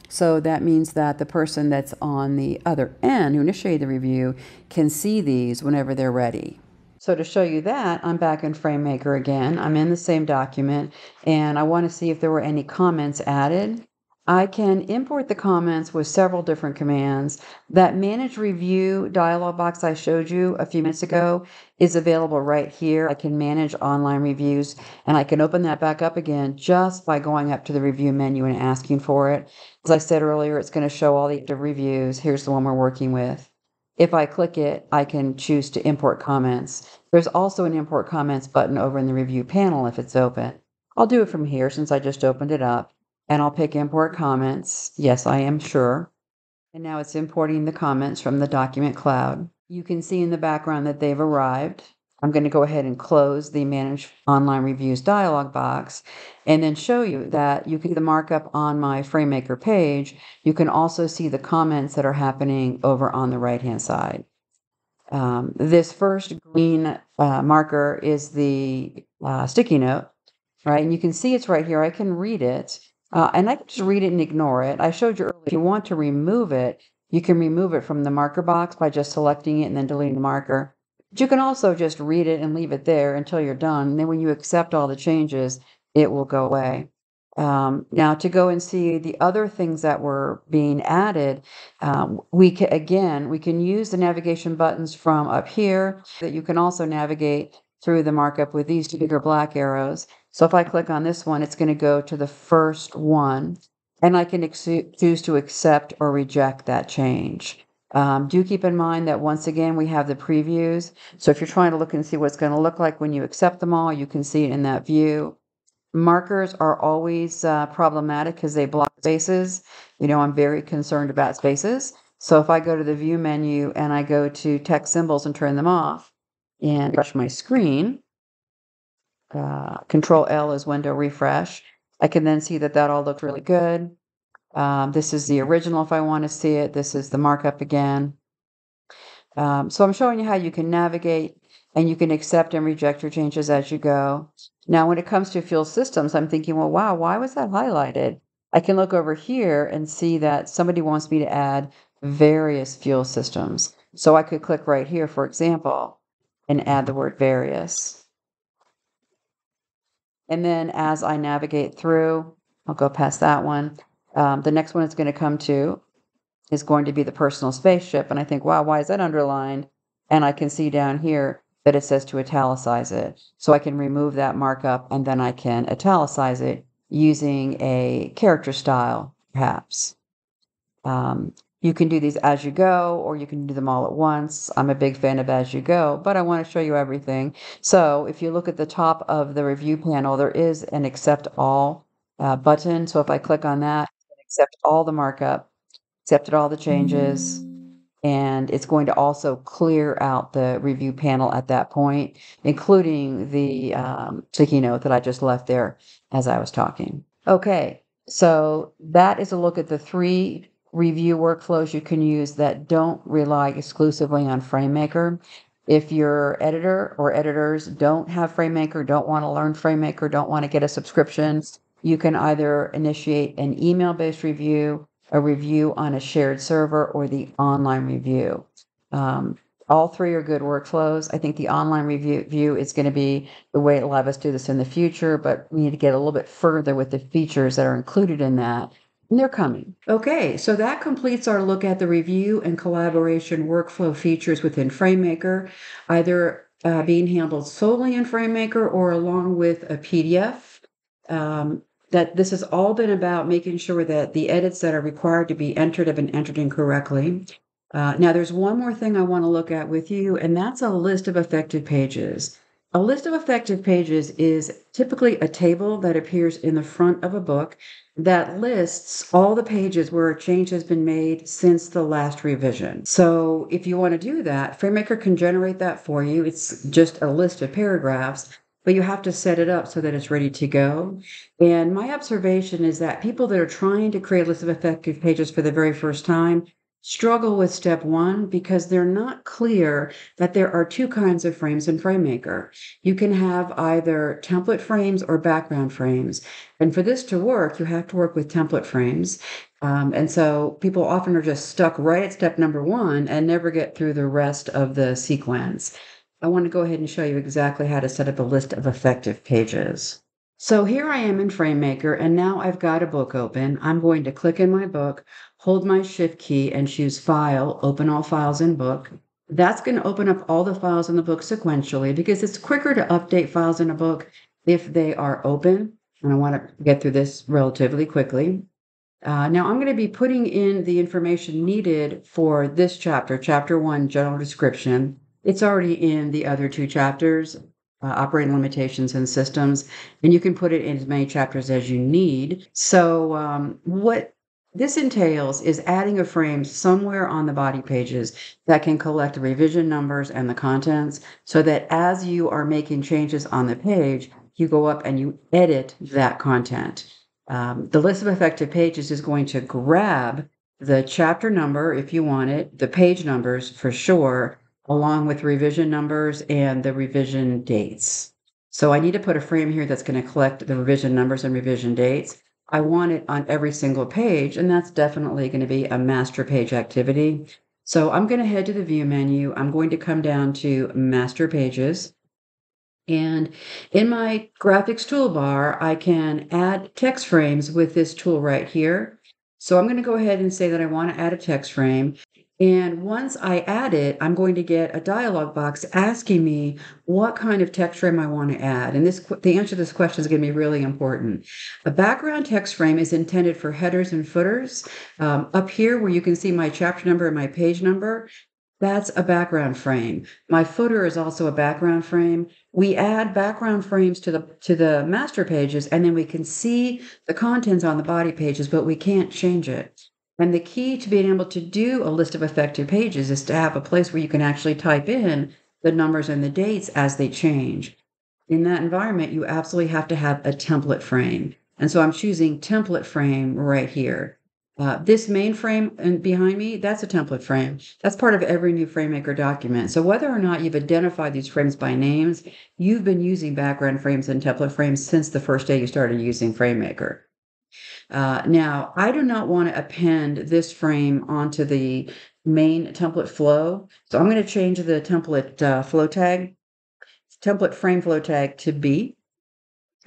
So that means that the person that's on the other end who initiated the review can see these whenever they're ready. So to show you that, I'm back in FrameMaker again. I'm in the same document, and I want to see if there were any comments added. I can import the comments with several different commands. That Manage Review dialog box I showed you a few minutes ago is available right here. I can manage online reviews, and I can open that back up again just by going up to the review menu and asking for it. As I said earlier, it's going to show all the reviews. Here's the one we're working with. If I click it, I can choose to import comments. There's also an import comments button over in the review panel if it's open. I'll do it from here since I just opened it up, and I'll pick import comments. Yes, I am sure. And now it's importing the comments from the Document Cloud. You can see in the background that they've arrived. I'm going to go ahead and close the Manage Online Reviews dialog box, and then show you that you can see the markup on my FrameMaker page. You can also see the comments that are happening over on the right-hand side. Um, this first green uh, marker is the uh, sticky note, right? And you can see it's right here. I can read it, uh, and I can just read it and ignore it. I showed you earlier, if you want to remove it, you can remove it from the marker box by just selecting it and then deleting the marker. But you can also just read it and leave it there until you're done. And then when you accept all the changes, it will go away. Um, now to go and see the other things that were being added, um, we can, again, we can use the navigation buttons from up here, that you can also navigate through the markup with these two bigger black arrows. So if I click on this one, it's going to go to the first one, and I can choose to accept or reject that change. Um, do keep in mind that once again, we have the previews. So if you're trying to look and see what it's going to look like when you accept them all, you can see it in that view. Markers are always uh, problematic because they block spaces. You know, I'm very concerned about spaces. So if I go to the view menu and I go to text symbols and turn them off and refresh my screen, uh, Control L is window refresh. I can then see that that all looks really good. Um, this is the original if I want to see it. This is the markup again. Um, so I'm showing you how you can navigate and you can accept and reject your changes as you go. Now, when it comes to Fuel Systems, I'm thinking, well, wow, why was that highlighted? I can look over here and see that somebody wants me to add various fuel systems. So I could click right here, for example, and add the word various. And then as I navigate through, I'll go past that one. Um, the next one it's going to come to is going to be the personal spaceship. And I think, wow, why is that underlined? And I can see down here that it says to italicize it. So I can remove that markup and then I can italicize it using a character style, perhaps. Um, you can do these as you go, or you can do them all at once. I'm a big fan of as you go, but I want to show you everything. So if you look at the top of the review panel, there is an accept all uh, button. So if I click on that, accept all the markup, accepted all the changes. And it's going to also clear out the review panel at that point, including the um, sticky note that I just left there as I was talking. Okay, so that is a look at the three review workflows you can use that don't rely exclusively on FrameMaker. If your editor or editors don't have FrameMaker, don't want to learn FrameMaker, don't want to get a subscription, you can either initiate an email-based review, a review on a shared server, or the online review. Um, all three are good workflows. I think the online review view is going to be the way it'll have us do this in the future, but we need to get a little bit further with the features that are included in that, and they're coming. Okay, so that completes our look at the review and collaboration workflow features within FrameMaker, either uh, being handled solely in FrameMaker or along with a P D F. Um, that this has all been about making sure that the edits that are required to be entered have been entered in correctly. Uh, now, there's one more thing I want to look at with you, and that's a list of effective pages. A list of effective pages is typically a table that appears in the front of a book that lists all the pages where a change has been made since the last revision. So if you want to do that, FrameMaker can generate that for you. It's just a list of paragraphs, but you have to set it up so that it's ready to go. And my observation is that people that are trying to create a list of effective pages for the very first time struggle with step one because they're not clear that there are two kinds of frames in FrameMaker. You can have either template frames or background frames. And for this to work, you have to work with template frames. Um, and so people often are just stuck right at step number one and never get through the rest of the sequence. I want to go ahead and show you exactly how to set up a list of effective pages. So here I am in FrameMaker, and now I've got a book open. I'm going to click in my book, hold my Shift key, and choose File, Open All Files in Book. That's going to open up all the files in the book sequentially because it's quicker to update files in a book if they are open. And I want to get through this relatively quickly. Uh, now I'm going to be putting in the information needed for this chapter, Chapter one, General Description. It's already in the other two chapters, uh, Operating Limitations and Systems, and you can put it in as many chapters as you need. So um, what this entails is adding a frame somewhere on the body pages that can collect the revision numbers and the contents so that as you are making changes on the page, you go up and you edit that content. Um, the list of effective pages is going to grab the chapter number if you want it, the page numbers for sure, along with revision numbers and the revision dates. So I need to put a frame here that's going to collect the revision numbers and revision dates. I want it on every single page, and that's definitely going to be a master page activity. So I'm going to head to the view menu. I'm going to come down to master pages. And in my graphics toolbar, I can add text frames with this tool right here. So I'm going to go ahead and say that I want to add a text frame. And once I add it, I'm going to get a dialog box asking me what kind of text frame I want to add. And this, the answer to this question is going to be really important. A background text frame is intended for headers and footers. Um, up here where you can see my chapter number and my page number, that's a background frame. My footer is also a background frame. We add background frames to the, to the master pages, and then we can see the contents on the body pages, but we can't change it. And the key to being able to do a list of effective pages is to have a place where you can actually type in the numbers and the dates as they change. In that environment, you absolutely have to have a template frame. And so I'm choosing template frame right here. Uh, this main frame and behind me, that's a template frame. That's part of every new FrameMaker document. So whether or not you've identified these frames by names, you've been using background frames and template frames since the first day you started using FrameMaker. Uh, now, I do not want to append this frame onto the main template flow. So I'm going to change the template uh, flow tag, template frame flow tag to B.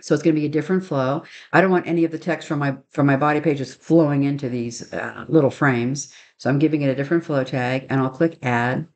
So it's going to be a different flow. I don't want any of the text from my, from my body pages flowing into these uh, little frames. So I'm giving it a different flow tag, and I'll click Add.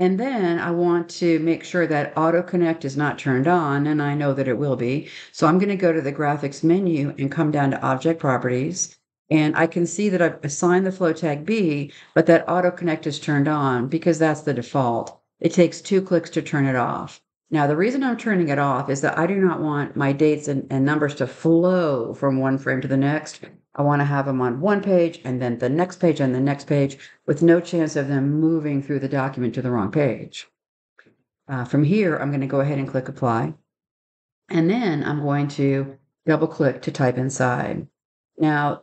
And then I want to make sure that auto connect is not turned on, and I know that it will be. So I'm going to go to the graphics menu and come down to object properties. And I can see that I've assigned the flow tag B, but that auto connect is turned on because that's the default. It takes two clicks to turn it off. Now, the reason I'm turning it off is that I do not want my dates and, and numbers to flow from one frame to the next. I want to have them on one page and then the next page and the next page with no chance of them moving through the document to the wrong page. Uh, from here, I'm going to go ahead and click Apply. And then I'm going to double click to type inside. Now,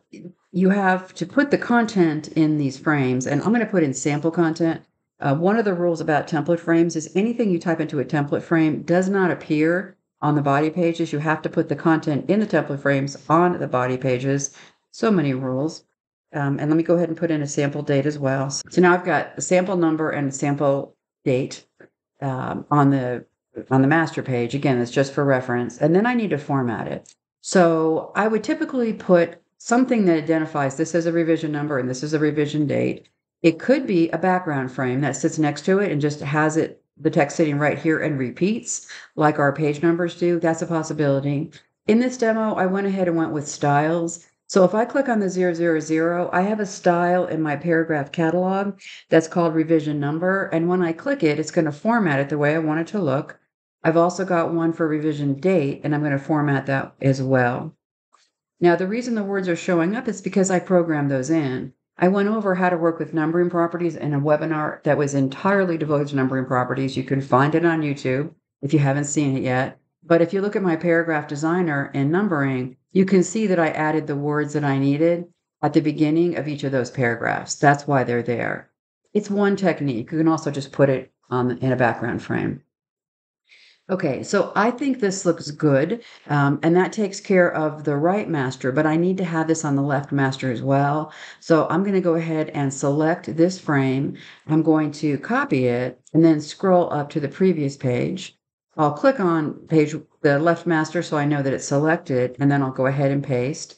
you have to put the content in these frames, and I'm going to put in sample content. Uh, one of the rules about template frames is anything you type into a template frame does not appear on the body pages. You have to put the content in the template frames on the body pages. So many rules. Um, and let me go ahead and put in a sample date as well. So now I've got a sample number and a sample date um, on the on the master page. Again, that's just for reference. And then I need to format it. So I would typically put something that identifies this as a revision number and this is a revision date. It could be a background frame that sits next to it and just has it the text sitting right here and repeats like our page numbers do. That's a possibility. In this demo, I went ahead and went with styles. So if I click on the zero zero zero, I have a style in my paragraph catalog that's called revision number. And when I click it, it's going to format it the way I want it to look. I've also got one for revision date, and I'm going to format that as well. Now, the reason the words are showing up is because I programmed those in. I went over how to work with numbering properties in a webinar that was entirely devoted to numbering properties. You can find it on YouTube if you haven't seen it yet. But if you look at my paragraph designer and numbering, you can see that I added the words that I needed at the beginning of each of those paragraphs. That's why they're there. It's one technique. You can also just put it on the, in a background frame. Okay, so I think this looks good, um, and that takes care of the right master, but I need to have this on the left master as well. So I'm going to go ahead and select this frame. I'm going to copy it and then scroll up to the previous page. I'll click on page the left master so I know that it's selected, and then I'll go ahead and paste.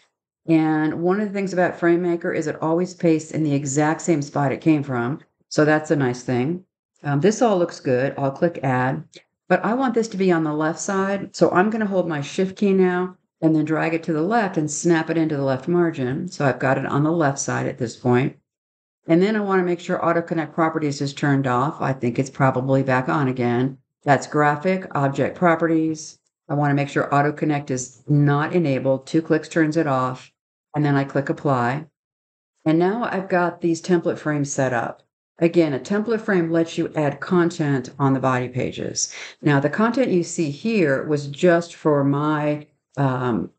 And one of the things about FrameMaker is it always pastes in the exact same spot it came from, so that's a nice thing. Um, this all looks good. I'll click Add, but I want this to be on the left side, so I'm going to hold my Shift key now and then drag it to the left and snap it into the left margin, so I've got it on the left side at this point. And then I want to make sure Auto Connect Properties is turned off. I think it's probably back on again. That's graphic, object properties. I want to make sure auto connect is not enabled. Two clicks turns it off. And then I click apply. And now I've got these template frames set up. Again, a template frame lets you add content on the body pages. Now, the content you see here was just for my um,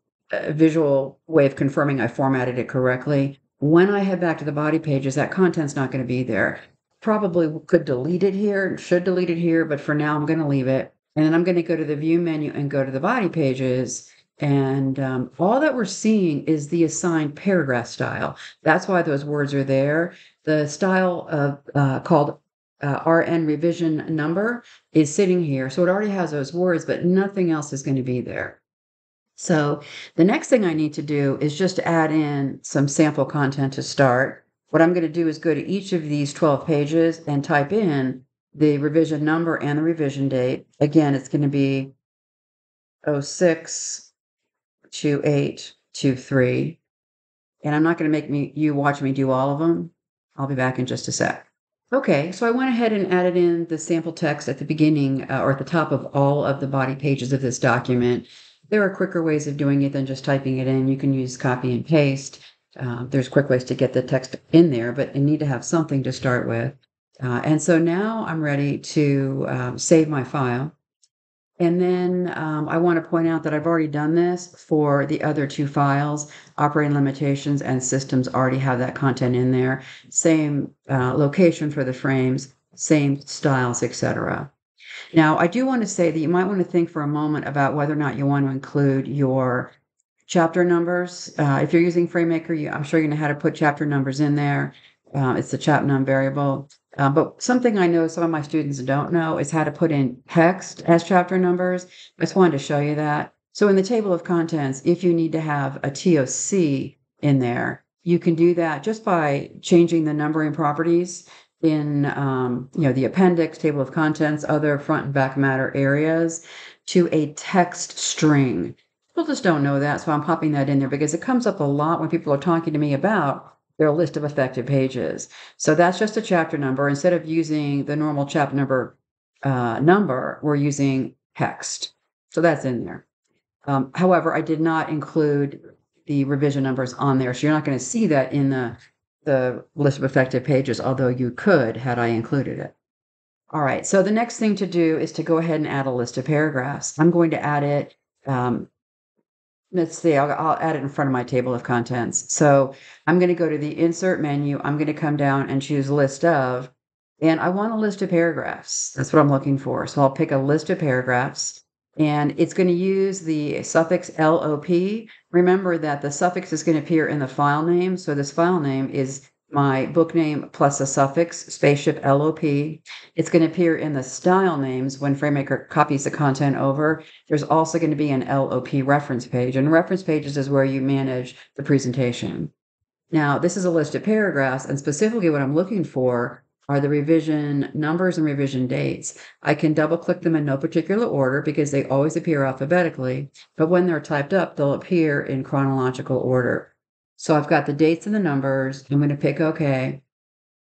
visual way of confirming I formatted it correctly. When I head back to the body pages, that content's not going to be there. probably could delete it here, should delete it here, but for now I'm going to leave it. And then I'm going to go to the view menu and go to the body pages. And um, all that we're seeing is the assigned paragraph style. That's why those words are there. The style of uh, called uh, R N revision number is sitting here. So it already has those words, but nothing else is going to be there. So the next thing I need to do is just add in some sample content to start. What I'm going to do is go to each of these twelve pages and type in the revision number and the revision date. Again, it's going to be oh six, two eight, two three. And I'm not going to make me you watch me do all of them. I'll be back in just a sec. Okay, so I went ahead and added in the sample text at the beginning uh, or at the top of all of the body pages of this document. There are quicker ways of doing it than just typing it in. You can use copy and paste. Uh, there's quick ways to get the text in there, but you need to have something to start with. Uh, and so now I'm ready to um, save my file. And then um, I want to point out that I've already done this for the other two files. Operating limitations and systems already have that content in there. Same uh, location for the frames, same styles, et cetera. Now, I do want to say that you might want to think for a moment about whether or not you want to include your chapter numbers. Uh, if you're using FrameMaker, you, I'm sure you know how to put chapter numbers in there. Uh, it's the chapnum variable. Uh, but something I know some of my students don't know is how to put in text as chapter numbers. I just wanted to show you that. So in the table of contents, if you need to have a T O C in there, you can do that just by changing the numbering properties in um, you know, the appendix, table of contents, other front and back matter areas to a text string. People just don't know that, so I'm popping that in there because it comes up a lot when people are talking to me about their list of effective pages. So that's just a chapter number. Instead of using the normal chapter number, uh, number, we're using text. So that's in there. Um, however, I did not include the revision numbers on there. So you're not going to see that in the, the list of effective pages, although you could had I included it. All right. So the next thing to do is to go ahead and add a list of paragraphs. I'm going to add it. Um, Let's see, I'll, I'll add it in front of my table of contents. So I'm going to go to the insert menu. I'm going to come down and choose list of, and I want a list of paragraphs. That's what I'm looking for. So I'll pick a list of paragraphs, and it's going to use the suffix L O P. Remember that the suffix is going to appear in the file name. So this file name is my book name plus a suffix, spaceship L O P. It's going to appear in the style names when FrameMaker copies the content over. There's also going to be an L O P reference page, and reference pages is where you manage the presentation. Now, this is a list of paragraphs, and specifically what I'm looking for are the revision numbers and revision dates. I can double-click them in no particular order because they always appear alphabetically, but when they're typed up, they'll appear in chronological order. So I've got the dates and the numbers. I'm going to pick OK,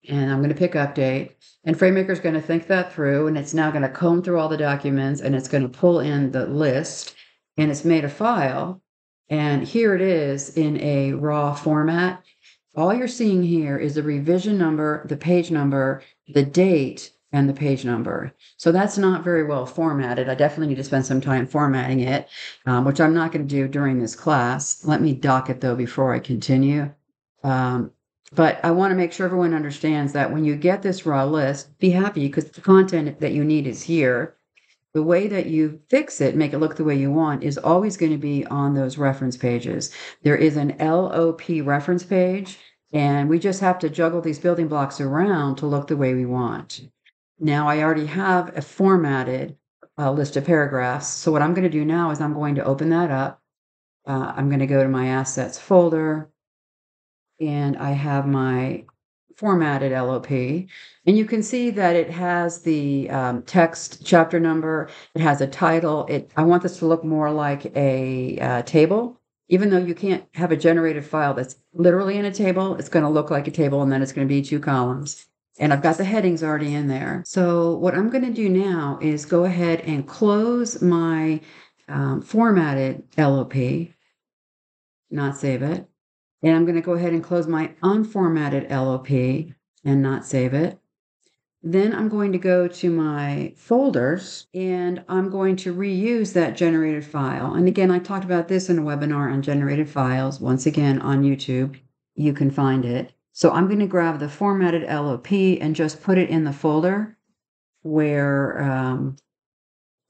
and I'm going to pick Update. And FrameMaker is going to think that through, and it's now going to comb through all the documents, and it's going to pull in the list, and it's made a file. And here it is in a raw format. All you're seeing here is the revision number, the page number, the date, and the page number. So that's not very well formatted. I definitely need to spend some time formatting it, um, which I'm not going to do during this class. Let me dock it though before I continue. Um, but I want to make sure everyone understands that when you get this raw list, be happy because the content that you need is here. The way that you fix it, make it look the way you want, is always going to be on those reference pages. There is an L O P reference page, and we just have to juggle these building blocks around to look the way we want. Now I already have a formatted uh, list of paragraphs. So what I'm going to do now is I'm going to open that up. Uh, I'm going to go to my assets folder, and I have my formatted L O P. And you can see that it has the um, text chapter number. It has a title. It, I want this to look more like a uh, table. Even though you can't have a generated file that's literally in a table, it's going to look like a table, and then it's going to be two columns. And I've got the headings already in there. So what I'm going to do now is go ahead and close my um, formatted L O P, not save it. And I'm going to go ahead and close my unformatted L O P and not save it. Then I'm going to go to my folders, and I'm going to reuse that generated file. And again, I talked about this in a webinar on generated files. Once again, on YouTube, you can find it. So I'm going to grab the formatted L O P and just put it in the folder where um,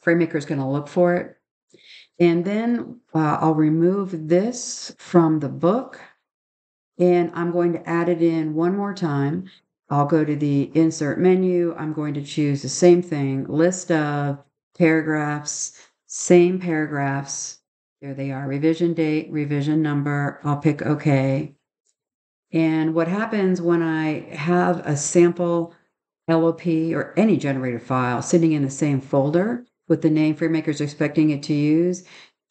FrameMaker is going to look for it. And then uh, I'll remove this from the book, and I'm going to add it in one more time. I'll go to the insert menu. I'm going to choose the same thing, list of paragraphs, same paragraphs. There they are, revision date, revision number. I'll pick OK. And what happens when I have a sample L O P or any generated file sitting in the same folder with the name FrameMaker is expecting it to use,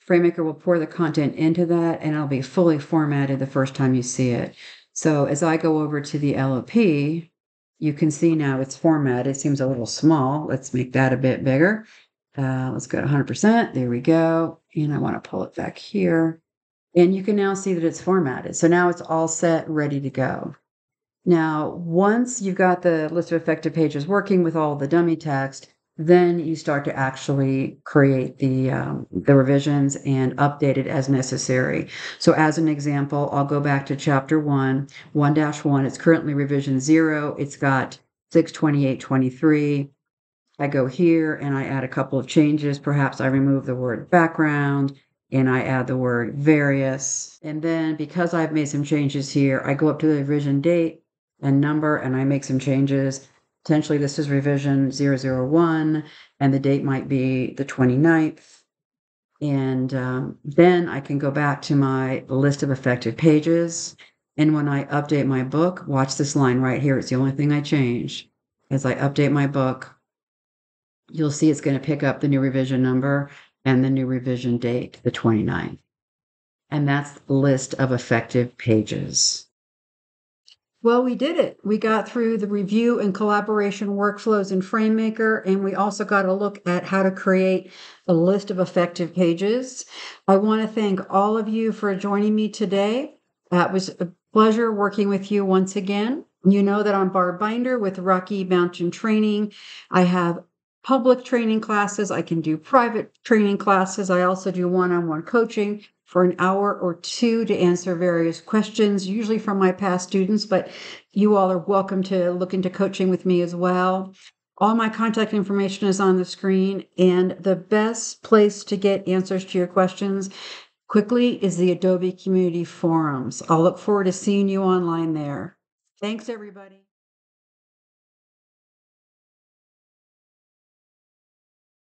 FrameMaker will pour the content into that, and it'll be fully formatted the first time you see it. So as I go over to the L O P, you can see now it's formatted. It seems a little small. Let's make that a bit bigger. Uh, let's go to one hundred percent. There we go. And I want to pull it back here. And you can now see that it's formatted. So now it's all set, ready to go. Now, once you've got the list of effective pages working with all the dummy text, then you start to actually create the, um, the revisions and update it as necessary. So as an example, I'll go back to chapter one, one dash one. It's currently revision zero. It's got six twenty-eight twenty-three. I go here and I add a couple of changes. Perhaps I remove the word background and I add the word various. And then because I've made some changes here, I go up to the revision date and number and I make some changes. Potentially this is revision zero zero one and the date might be the twenty-ninth. And um, then I can go back to my list of effective pages. And when I update my book, watch this line right here. It's the only thing I change. As I update my book, you'll see it's going to pick up the new revision number and the new revision date, the twenty-ninth. And that's the list of effective pages. Well, we did it. We got through the review and collaboration workflows in FrameMaker, and we also got a look at how to create a list of effective pages. I want to thank all of you for joining me today. That was a pleasure working with you once again. You know that I'm Barb Binder with Rocky Mountain Training. I have public training classes. I can do private training classes. I also do one-on-one coaching for an hour or two to answer various questions, usually from my past students, but you all are welcome to look into coaching with me as well. All my contact information is on the screen, and the best place to get answers to your questions quickly is the Adobe Community Forums. I'll look forward to seeing you online there. Thanks, everybody.